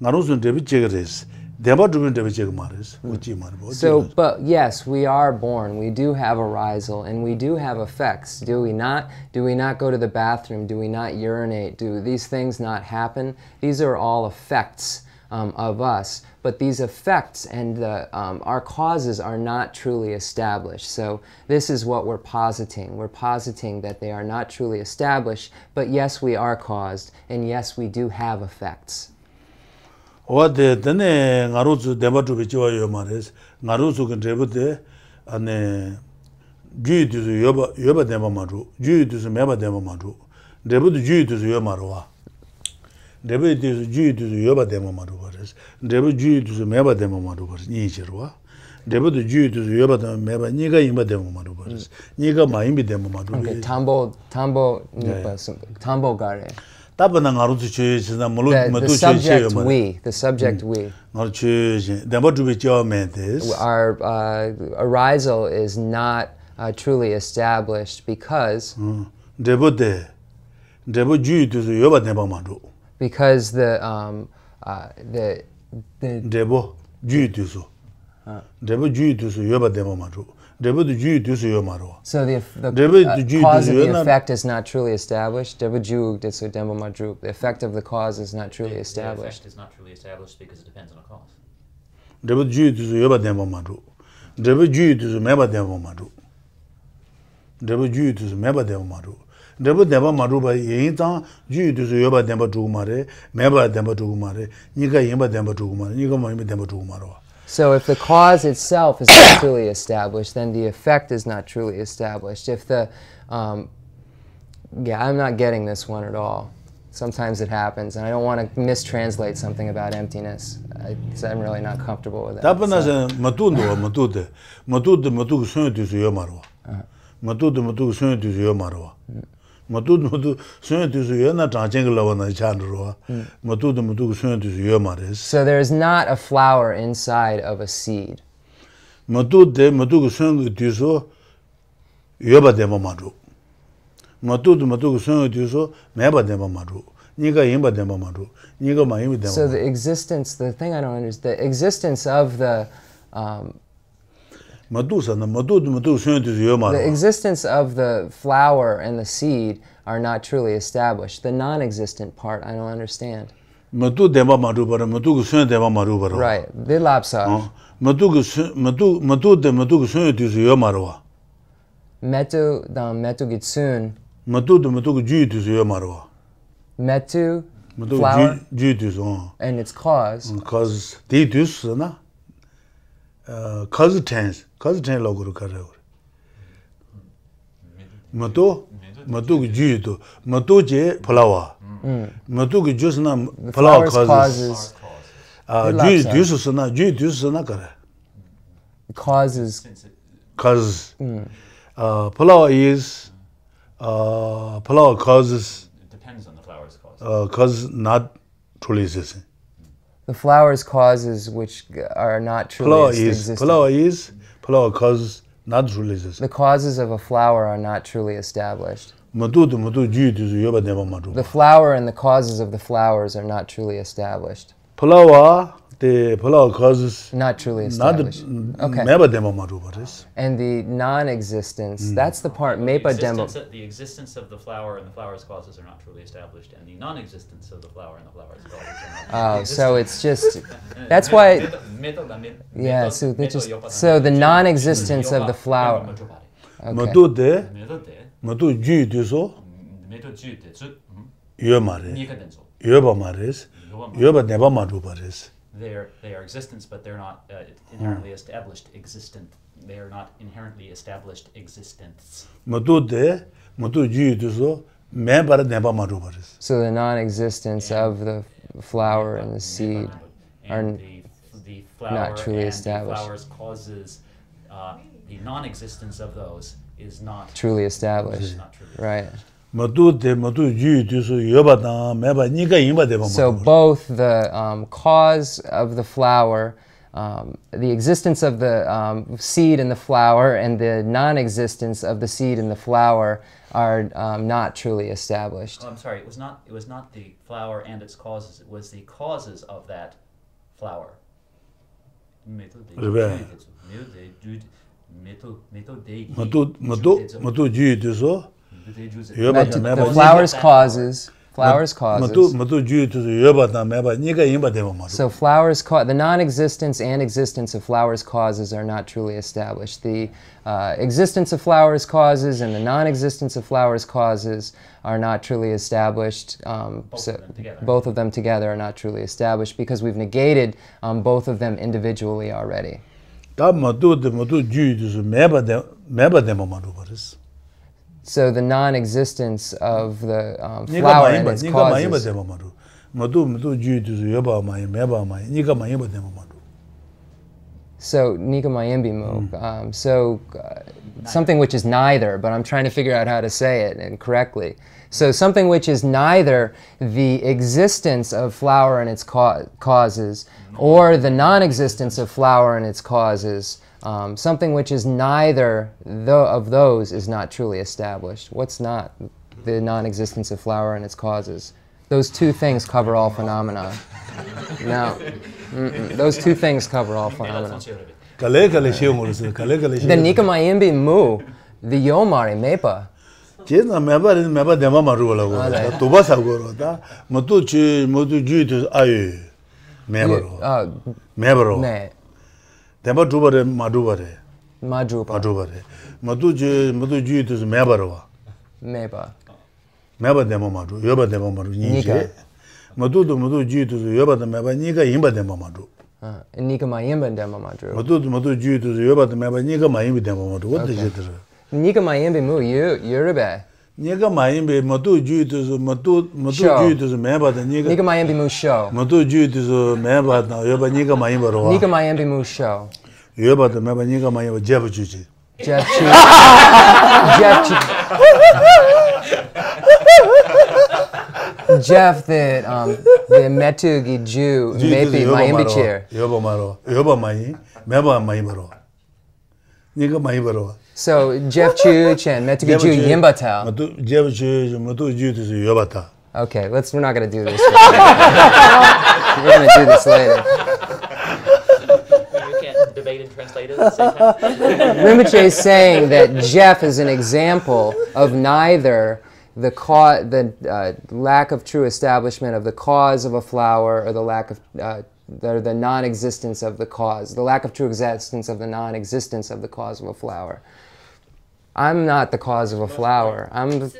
So, but yes, we are born. We do have arisal, and we do have effects. Do we not? Do we not go to the bathroom? Do we not urinate? Do these things not happen? These are all effects um, of us. But these effects and the, um, our causes are not truly established. So this is what we're positing. We're positing that they are not truly established. But yes, we are caused, and yes, we do have effects. What the Dene Naruzu Dematu Vichua Yomaris, Naruzu can tribute an Jew to the Yoba Yoba Demamadu, Jew to the Meba Demamadu, Debut Jew to the Yomaroa, Debut is Jew to the Yoba Demamadu, Debut Jew to the Meba Demamadu, Nichirwa, Debut Jew to the Yoba Meba, Niga Imba Demamadu, Niga Maimbi Demamadu, Tambo, Tambo, Tambo Gare. The, the subject we, the subject we. Our uh, arisal is not uh, truly established because because the um, uh, the the uh. So the, the uh, cause of the effect is not truly established. The effect of the cause is not truly established. The effect is not truly established because it depends on a cause. So if the cause itself is not truly established, then the effect is not truly established. If the, um, yeah, I'm not getting this one at all. Sometimes it happens, and I don't want to mistranslate something about emptiness, because I'm really not comfortable with that. So. Matudu matu sun tu suyo na changcheng lawa na chandro. Matudu matu sun tu suyo mares. So there is not a flower inside of a seed. Matude matu sun tu so yoba de mamadu. Matudu matu sun tu so meba de mamadu. Niga imba de mamadu. Niga maimba de mamadu. So the existence, the thing I don't understand, the existence of the um, the existence of the flower and the seed are not truly established. The non-existent part, I don't understand. Right, the lapsa. Metu dam metu gitsun. Metu flower and its cause. Cause titus na. Cause tense, cause tense loguru karayur. Mato, mato judo, mato je palawa. Mato ki juice na palawa causes. Ah, juice juice na juice juice na kare. Causes. Causes. Ah, palawa is. Ah, palawa causes. It depends on the flower's cause. Ah, cause not truly existing. The flower's causes which are not truly existing. Palawa is. Palawa causes. Not truly existing. The causes of a flower are not truly established. The flower and the causes of the flowers are not truly established. Palawa, the palawa causes not truly established. Not, okay. And the non-existence, mm. that's the part. The existence, the existence of the flower and the flower's causes are not truly established, and the non-existence of the flower and the flower's causes are not. Oh, so it's just. That's why. Yeah, so, they just, so the non-existence of the flower. Okay. They're, they are existence, but they're not uh, inherently established existent. They are not inherently established existence. So the non-existence of the flower and the seed and are the, the flower not truly and established. The flower's causes, uh, the non-existence of those is not truly established. Not truly right. Established. So both the um, cause of the flower, um, the existence of the um, seed in the flower, and the non-existence of the seed in the flower are um, not truly established. Oh, I'm sorry. It was not. It was not the flower and its causes. It was the causes of that flower. The flowers causes flowers causes so flowers cause the non-existence and existence of flowers causes are not truly established. The uh, existence of flowers causes and the non-existence of flowers causes are not truly established. Um, both, so of both of them together are not truly established because we've negated um, both of them individually already. So the non-existence of the um, flower and its causes. So Nikamayimbimu, um, so uh, something which is neither, but I'm trying to figure out how to say it and correctly. So something which is neither the existence of flower and its ca causes or the non-existence of flower and its causes, um, something which is neither the, of those is not truly established. What's not the non-existence of flower and its causes? Those two things cover all phenomena. No, mm-mm. Those two things cover all phenomena. The Nikamayimbi Mu, the Yomari Mepa. Madudu Madu Ju to the Yoba the Meba Niga Imba de Mamadu. Nika Mayimba de Mamadu. Madudu Madu Ju to the Yoba the Meba Niga Mayimbi de Mamadu. What is it? Nika Mayimbi Mu, you, Yoruba. Nika Mayimbi Madu Ju to the Matu Matu Ju to the Meba the Niga. Nika Mayimbi Mu show. Matu Ju to the Meba Yoba Niga Mayimba. Nika Mayimbi Mu show. Yoba the Meba Niga Mayimba Jeff Juji. Jeff Juji. Jeff Juji. Jeff, the um, the Metugi Jew, maybe Mayimbi chair. Yoba Maro, Yoba Mai, Meba Maibaro. Niga Maibaro. So Jeff Chuch and Metugi Jew Yimbata. Jeff Chuch, Matu Jew to Yobata. Okay, let's, we're not going to do this. We're going to do this later. You can't debate and translate it at the same time. Rinpoche is saying that Jeff is an example of neither the cause, the uh, lack of true establishment of the cause of a flower, or the lack of uh, the, the non-existence of the cause, the lack of true existence of the non-existence of the cause of a flower. I'm not the cause of a flower. I'm the.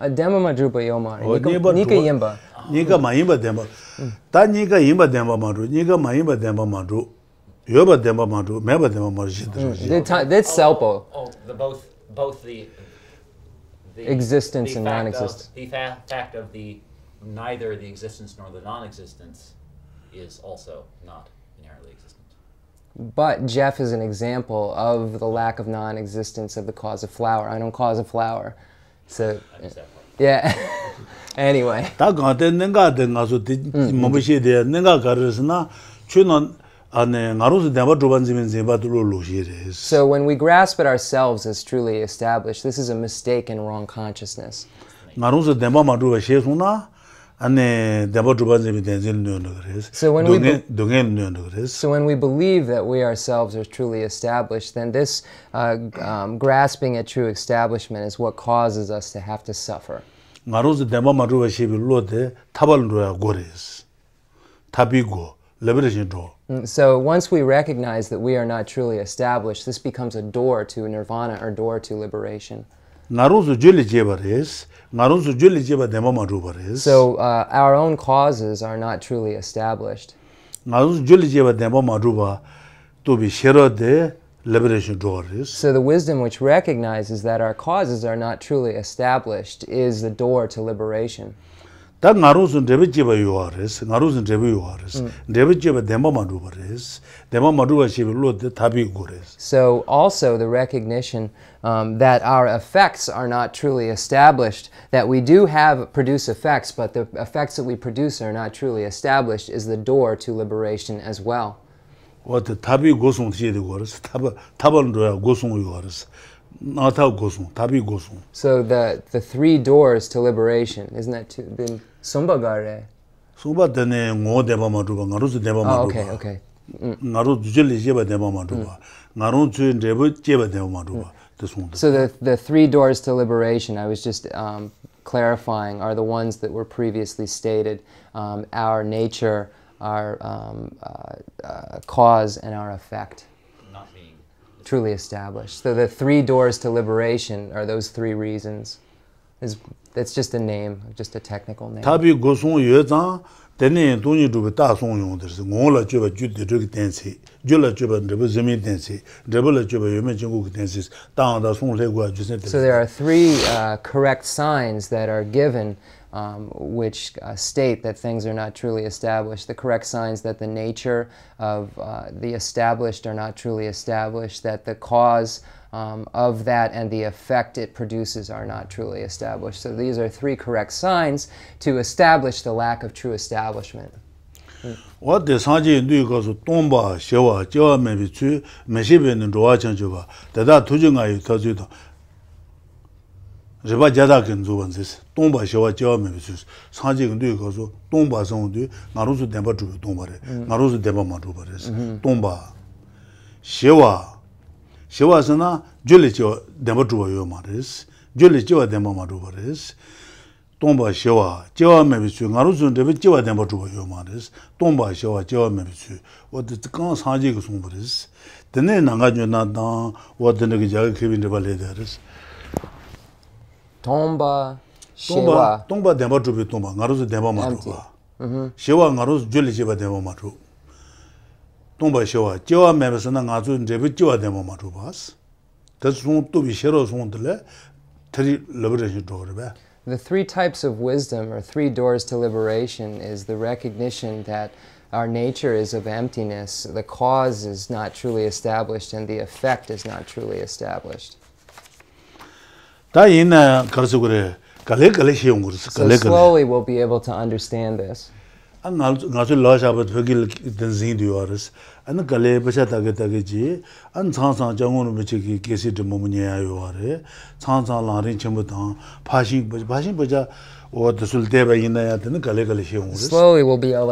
a demo madrupa yomar. Nika yimba. Nika maimba demo. Ta nika yimba demo madru. Nika maimba demo madru. Yoba demo madru. Meba demo madru. That's selpo. Oh, the both, both the, the existence the and non-existence. The fa fact of the neither the existence nor the non-existence is also not inherently existent. But Jeff is an example of the lack of non-existence of the cause of flower. I don't cause a flower. So, yeah. Anyway. Mm. So when we grasp at ourselves as truly established, this is a mistake and wrong consciousness. So when, we so when we believe that we ourselves are truly established, then this uh, um, grasping at true establishment is what causes us to have to suffer. So once we recognize that we are not truly established, this becomes a door to nirvana or door to liberation. So uh, our own causes are not truly established. So the wisdom which recognizes that our causes are not truly established is the door to liberation. Mm. So also the recognition um, that our effects are not truly established, that we do have produce effects, but the effects that we produce are not truly established is the door to liberation as well. So the the three doors to liberation, isn't that too, been sumbagare? Oh, okay, okay. Mm. Mm. So the the three doors to liberation, I was just um, clarifying, are the ones that were previously stated: um, our nature, our um, uh, uh, cause, and our effect. Truly established. So the three doors to liberation are those three reasons. It's, that's just a name, just a technical name. So there are three uh, correct signs that are given Um, which uh, state that things are not truly established. The correct signs that the nature of uh, the established are not truly established, that the cause um, of that and the effect it produces are not truly established. So these are three correct signs to establish the lack of true establishment. Mm. Mm-hmm. Tomba, Shewa. Tomba, Demba Drubi Tomba, Naruzu Demba Matruba. Shewa, Naruzu Juli Jeba Demba Matru. Tomba Shewa, Jewa Mabasana, Nazu, and David Jewa Demba Matrubas. That's wrong to be Sheros Wundle, three liberation door. The three types of wisdom, or three doors to liberation, is the recognition that our nature is of emptiness, the cause is not truly established, and the effect is not truly established. So slowly we'll be able to understand this. Slowly we'll be able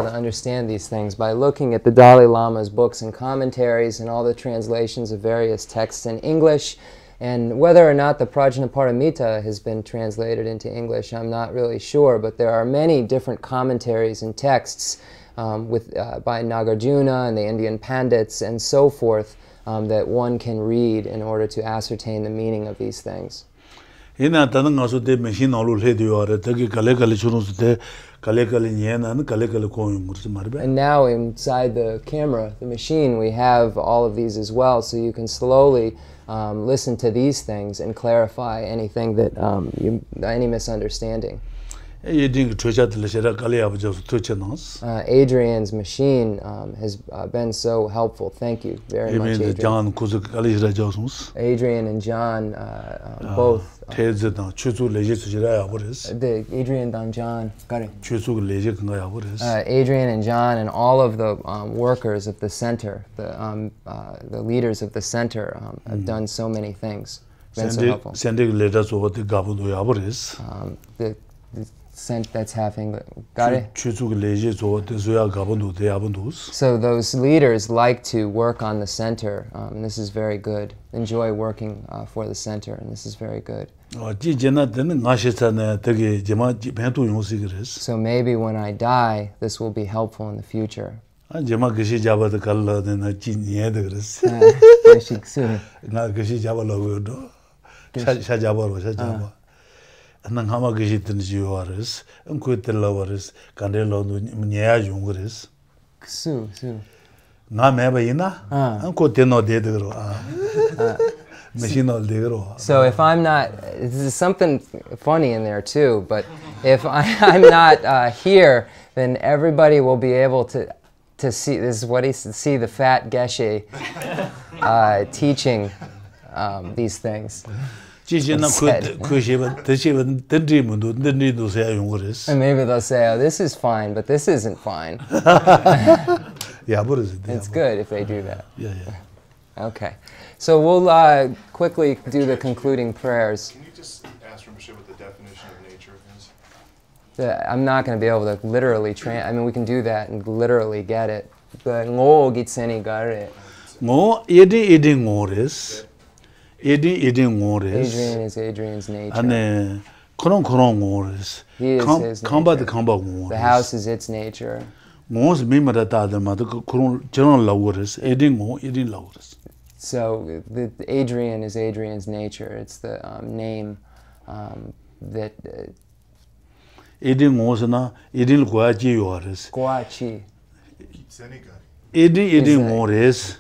to understand these things by looking at the Dalai Lama's books and commentaries and all the translations of various texts in English. And whether or not the Prajnaparamita has been translated into English, I'm not really sure, but there are many different commentaries and texts um, with, uh, by Nagarjuna and the Indian Pandits and so forth um, that one can read in order to ascertain the meaning of these things. Ina tanangasu de machine all head you are, take Kalekalichurus, Kalekalian, and Kalekalicoim. And now inside the camera, the machine, we have all of these as well, so you can slowly um, listen to these things and clarify anything that um, you, any misunderstanding. Uh, Adrian's machine um, has uh, been so helpful. Thank you very you much, Adrian. Adrian and John, uh, uh, both. Uh, uh, the Adrian and John. Uh, Adrian and John and all of the um, workers of the center, the, um, uh, the leaders of the center, um, have mm. done so many things. Been so helpful. Um, the, Sent that's happening. Got it? So those leaders like to work on the center, um, and this is very good. Enjoy working uh, for the center, and this is very good. So maybe when I die, this will be helpful in the future. Uh, uh, So if I'm not, there's something funny in there too, but if I, I'm not uh, here, then everybody will be able to to see, this is what he said, see the fat Geshe uh, teaching um, these things. And maybe they'll say, oh, this is fine, but this isn't fine. It's good if they do that. Yeah, yeah. Okay. So we'll uh, quickly do the concluding prayers. Can you just ask Rinpoche what the definition of nature is? The, I'm not going to be able to literally translate. I mean, we can do that and literally get it. But ngō gitseni gare. Ngō edi edi ngō res. Adrian is Adrian's nature. And he is his nature. The house is its nature. So the, the Adrian is Adrian's nature. It's the um, name um, that. Adrian was na Adrian Guachi yours. Guachi. Adrian Adrian Morris.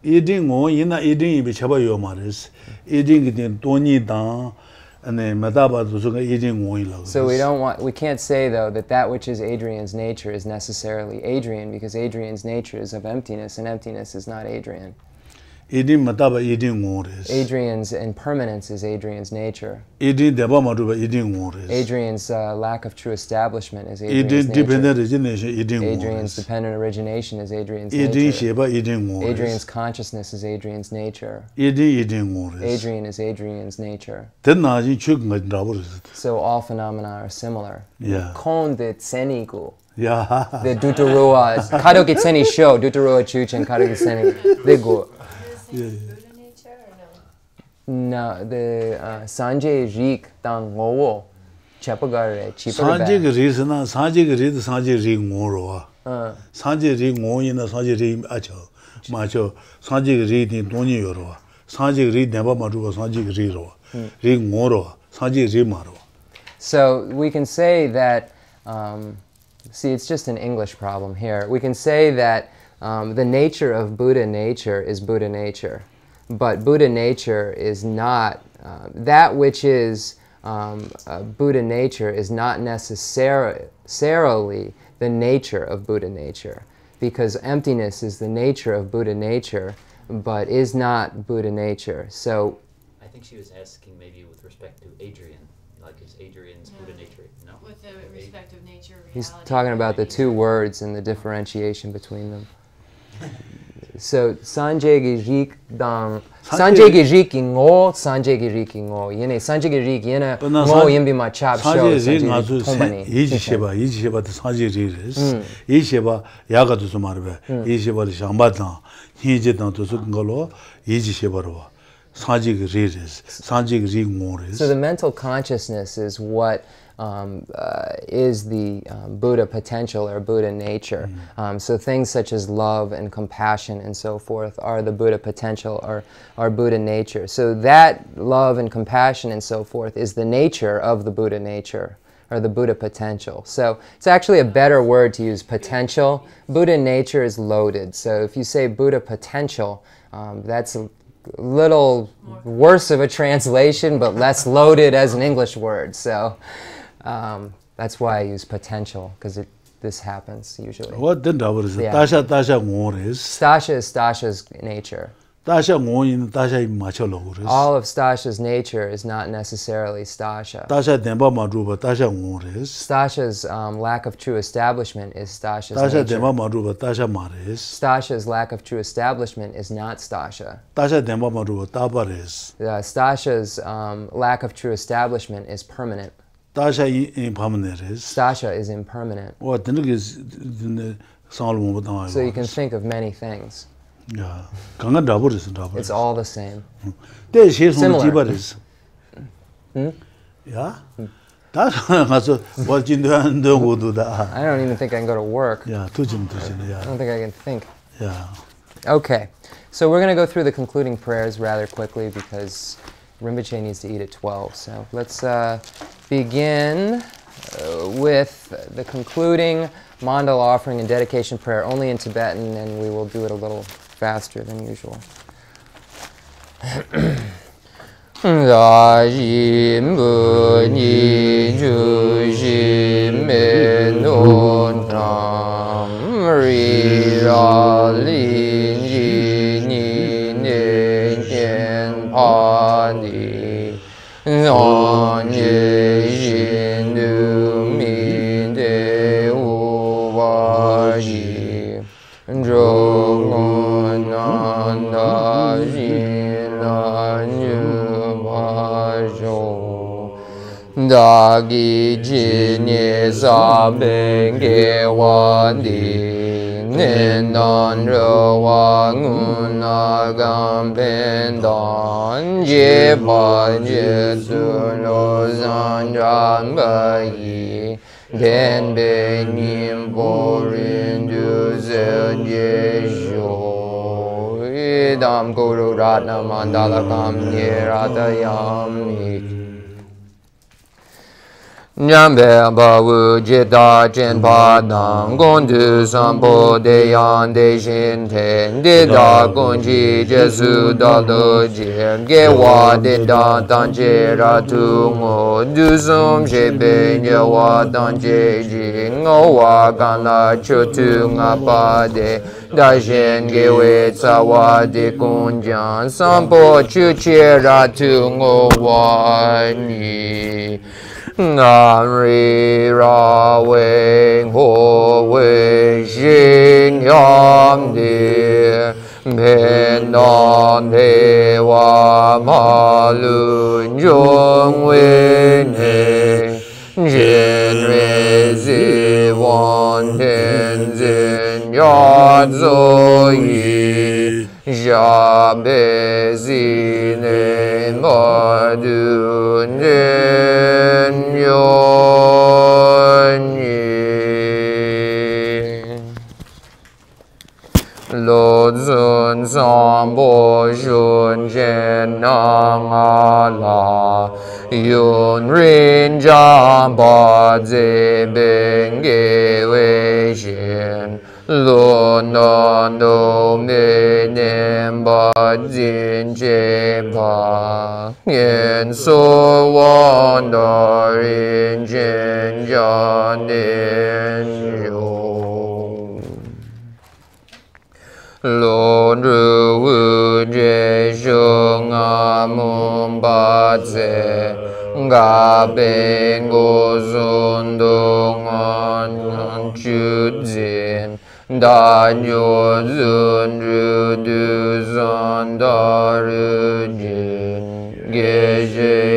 Eating or in a eating which have your matters, eating it in Tony down and then Madaba was eating oil. So we don't want, we can't say though that that which is Adrian's nature is necessarily Adrian, because Adrian's nature is of emptiness and emptiness is not Adrian. Adrian's impermanence is Adrian's nature. Adrian's uh, lack of true establishment is Adrian's nature. Adrian's dependent origination is Adrian's nature. Adrian's consciousness is Adrian's nature. Adrian is Adrian's nature. So all phenomena are similar. Yeah. Yeah. The Deuteroa, Kadokitseni show, Deuteroa Chuchen, Kadokitseni, they go. Yeah, yeah. Buddha nature or no? No, the uh, Sanjay Rik Tang Ngowo Chapagare Chipagare. Sanjay Rizana, Sanjay Riz, Sanjay Rig Ngoroa. Sanjay Rig Ngoyina, Sanjay Rig Acho, Macho, Sanjay Rid in Tony Yoroa, Sanjay Rid Neva Madua, Sanjay Riro, Rig Ngoroa, Sanjay Rimaro. So we can say that, um, see, it's just an English problem here. We can say that. Um, the nature of Buddha nature is Buddha nature, but Buddha nature is not, uh, that which is um, uh, Buddha nature is not necessarily the nature of Buddha nature, because emptiness is the nature of Buddha nature, but is not Buddha nature. So, I think she was asking maybe with respect to Adrian, like is Adrian's yeah. Buddha nature. With the respect of nature, reality. He's talking about the two words and the differentiation between them. So, Sanjay Girik Dang. Sanjay Girik Ngo, Sanjay Girik Ngo. Yene, Sanjay Girik Yene, Ngo Yimbi Ma Chap Show. Sanjay Girik Tomani. Eji Sheba, Eji Sheba, the Sanjay Giris. Eji Sheba, Yaga to Sumarbe. Eji Sheba, the Shambatan. Hijitan to Sukangalo, Eji Sheba Rova. Sanjay Giris, Sanjay Girik Ngo. So, the mental consciousness is what. um, uh, is the um, Buddha potential or Buddha nature. Mm. Um, so things such as love and compassion and so forth are the Buddha potential or, or Buddha nature. So that love and compassion and so forth is the nature of the Buddha nature, or the Buddha potential. So it's actually a better word to use, potential. Buddha nature is loaded. So if you say Buddha potential, um, that's a little worse of a translation, but less loaded as an English word. So um, that's why I use potential, because it this happens usually. What then? Yeah. Tasha Tasha Ngor is? Stasha is Stasha's nature. All of Stasha's nature is not necessarily Stasha. Stasha's um, lack of true establishment is Stasha's nature. Stasha's lack of true establishment is not Stasha. Uh, Stasha's um, lack of true establishment is permanent. Stasha is impermanent. So you can think of many things. Yeah. It's all the same. Similar. Hmm? Yeah? I don't even think I can go to work. Yeah. I don't think I can think. Yeah. Okay. So we're going to go through the concluding prayers rather quickly because Rinpoche needs to eat at twelve. So let's uh, begin uh, with the concluding mandala offering and dedication prayer, only in Tibetan, and we will do it a little faster than usual. Dagi jine zabenge wadi nenon roa ngunagam pendon je pa jesu no zanjang bayi den benim borindu zel jesho idam guru ratna mandalakam niratayami. Nyambe bawu jeda jenpa dang gondu sambo deyan dejin ten deda gonji jesu dalu jen gewa deda tanje ratu ngo duzum jebe nyewa tanje jing owa gana chotu ngapade dajen gewe tsawa de kunjan sambo chuchi ratu ngo wani. Nam ri ra wing ho wing jing yam de pen don he wa ma lun jong win he jin re zi wan ten zin yad zo yi ja be zi ne ma dun jen. Lord Zun Sambo Jun Jen Nangala Yun Rin Jamba Zebenge We Shin Lord Nando Menemba Zin Jepa Yen So Wanda Rin Jen Janin Yo Lord Ru Je Shung Amum Batze Gaben Gozundung An Chudzin Danyo Zunru Duzandarujin Geje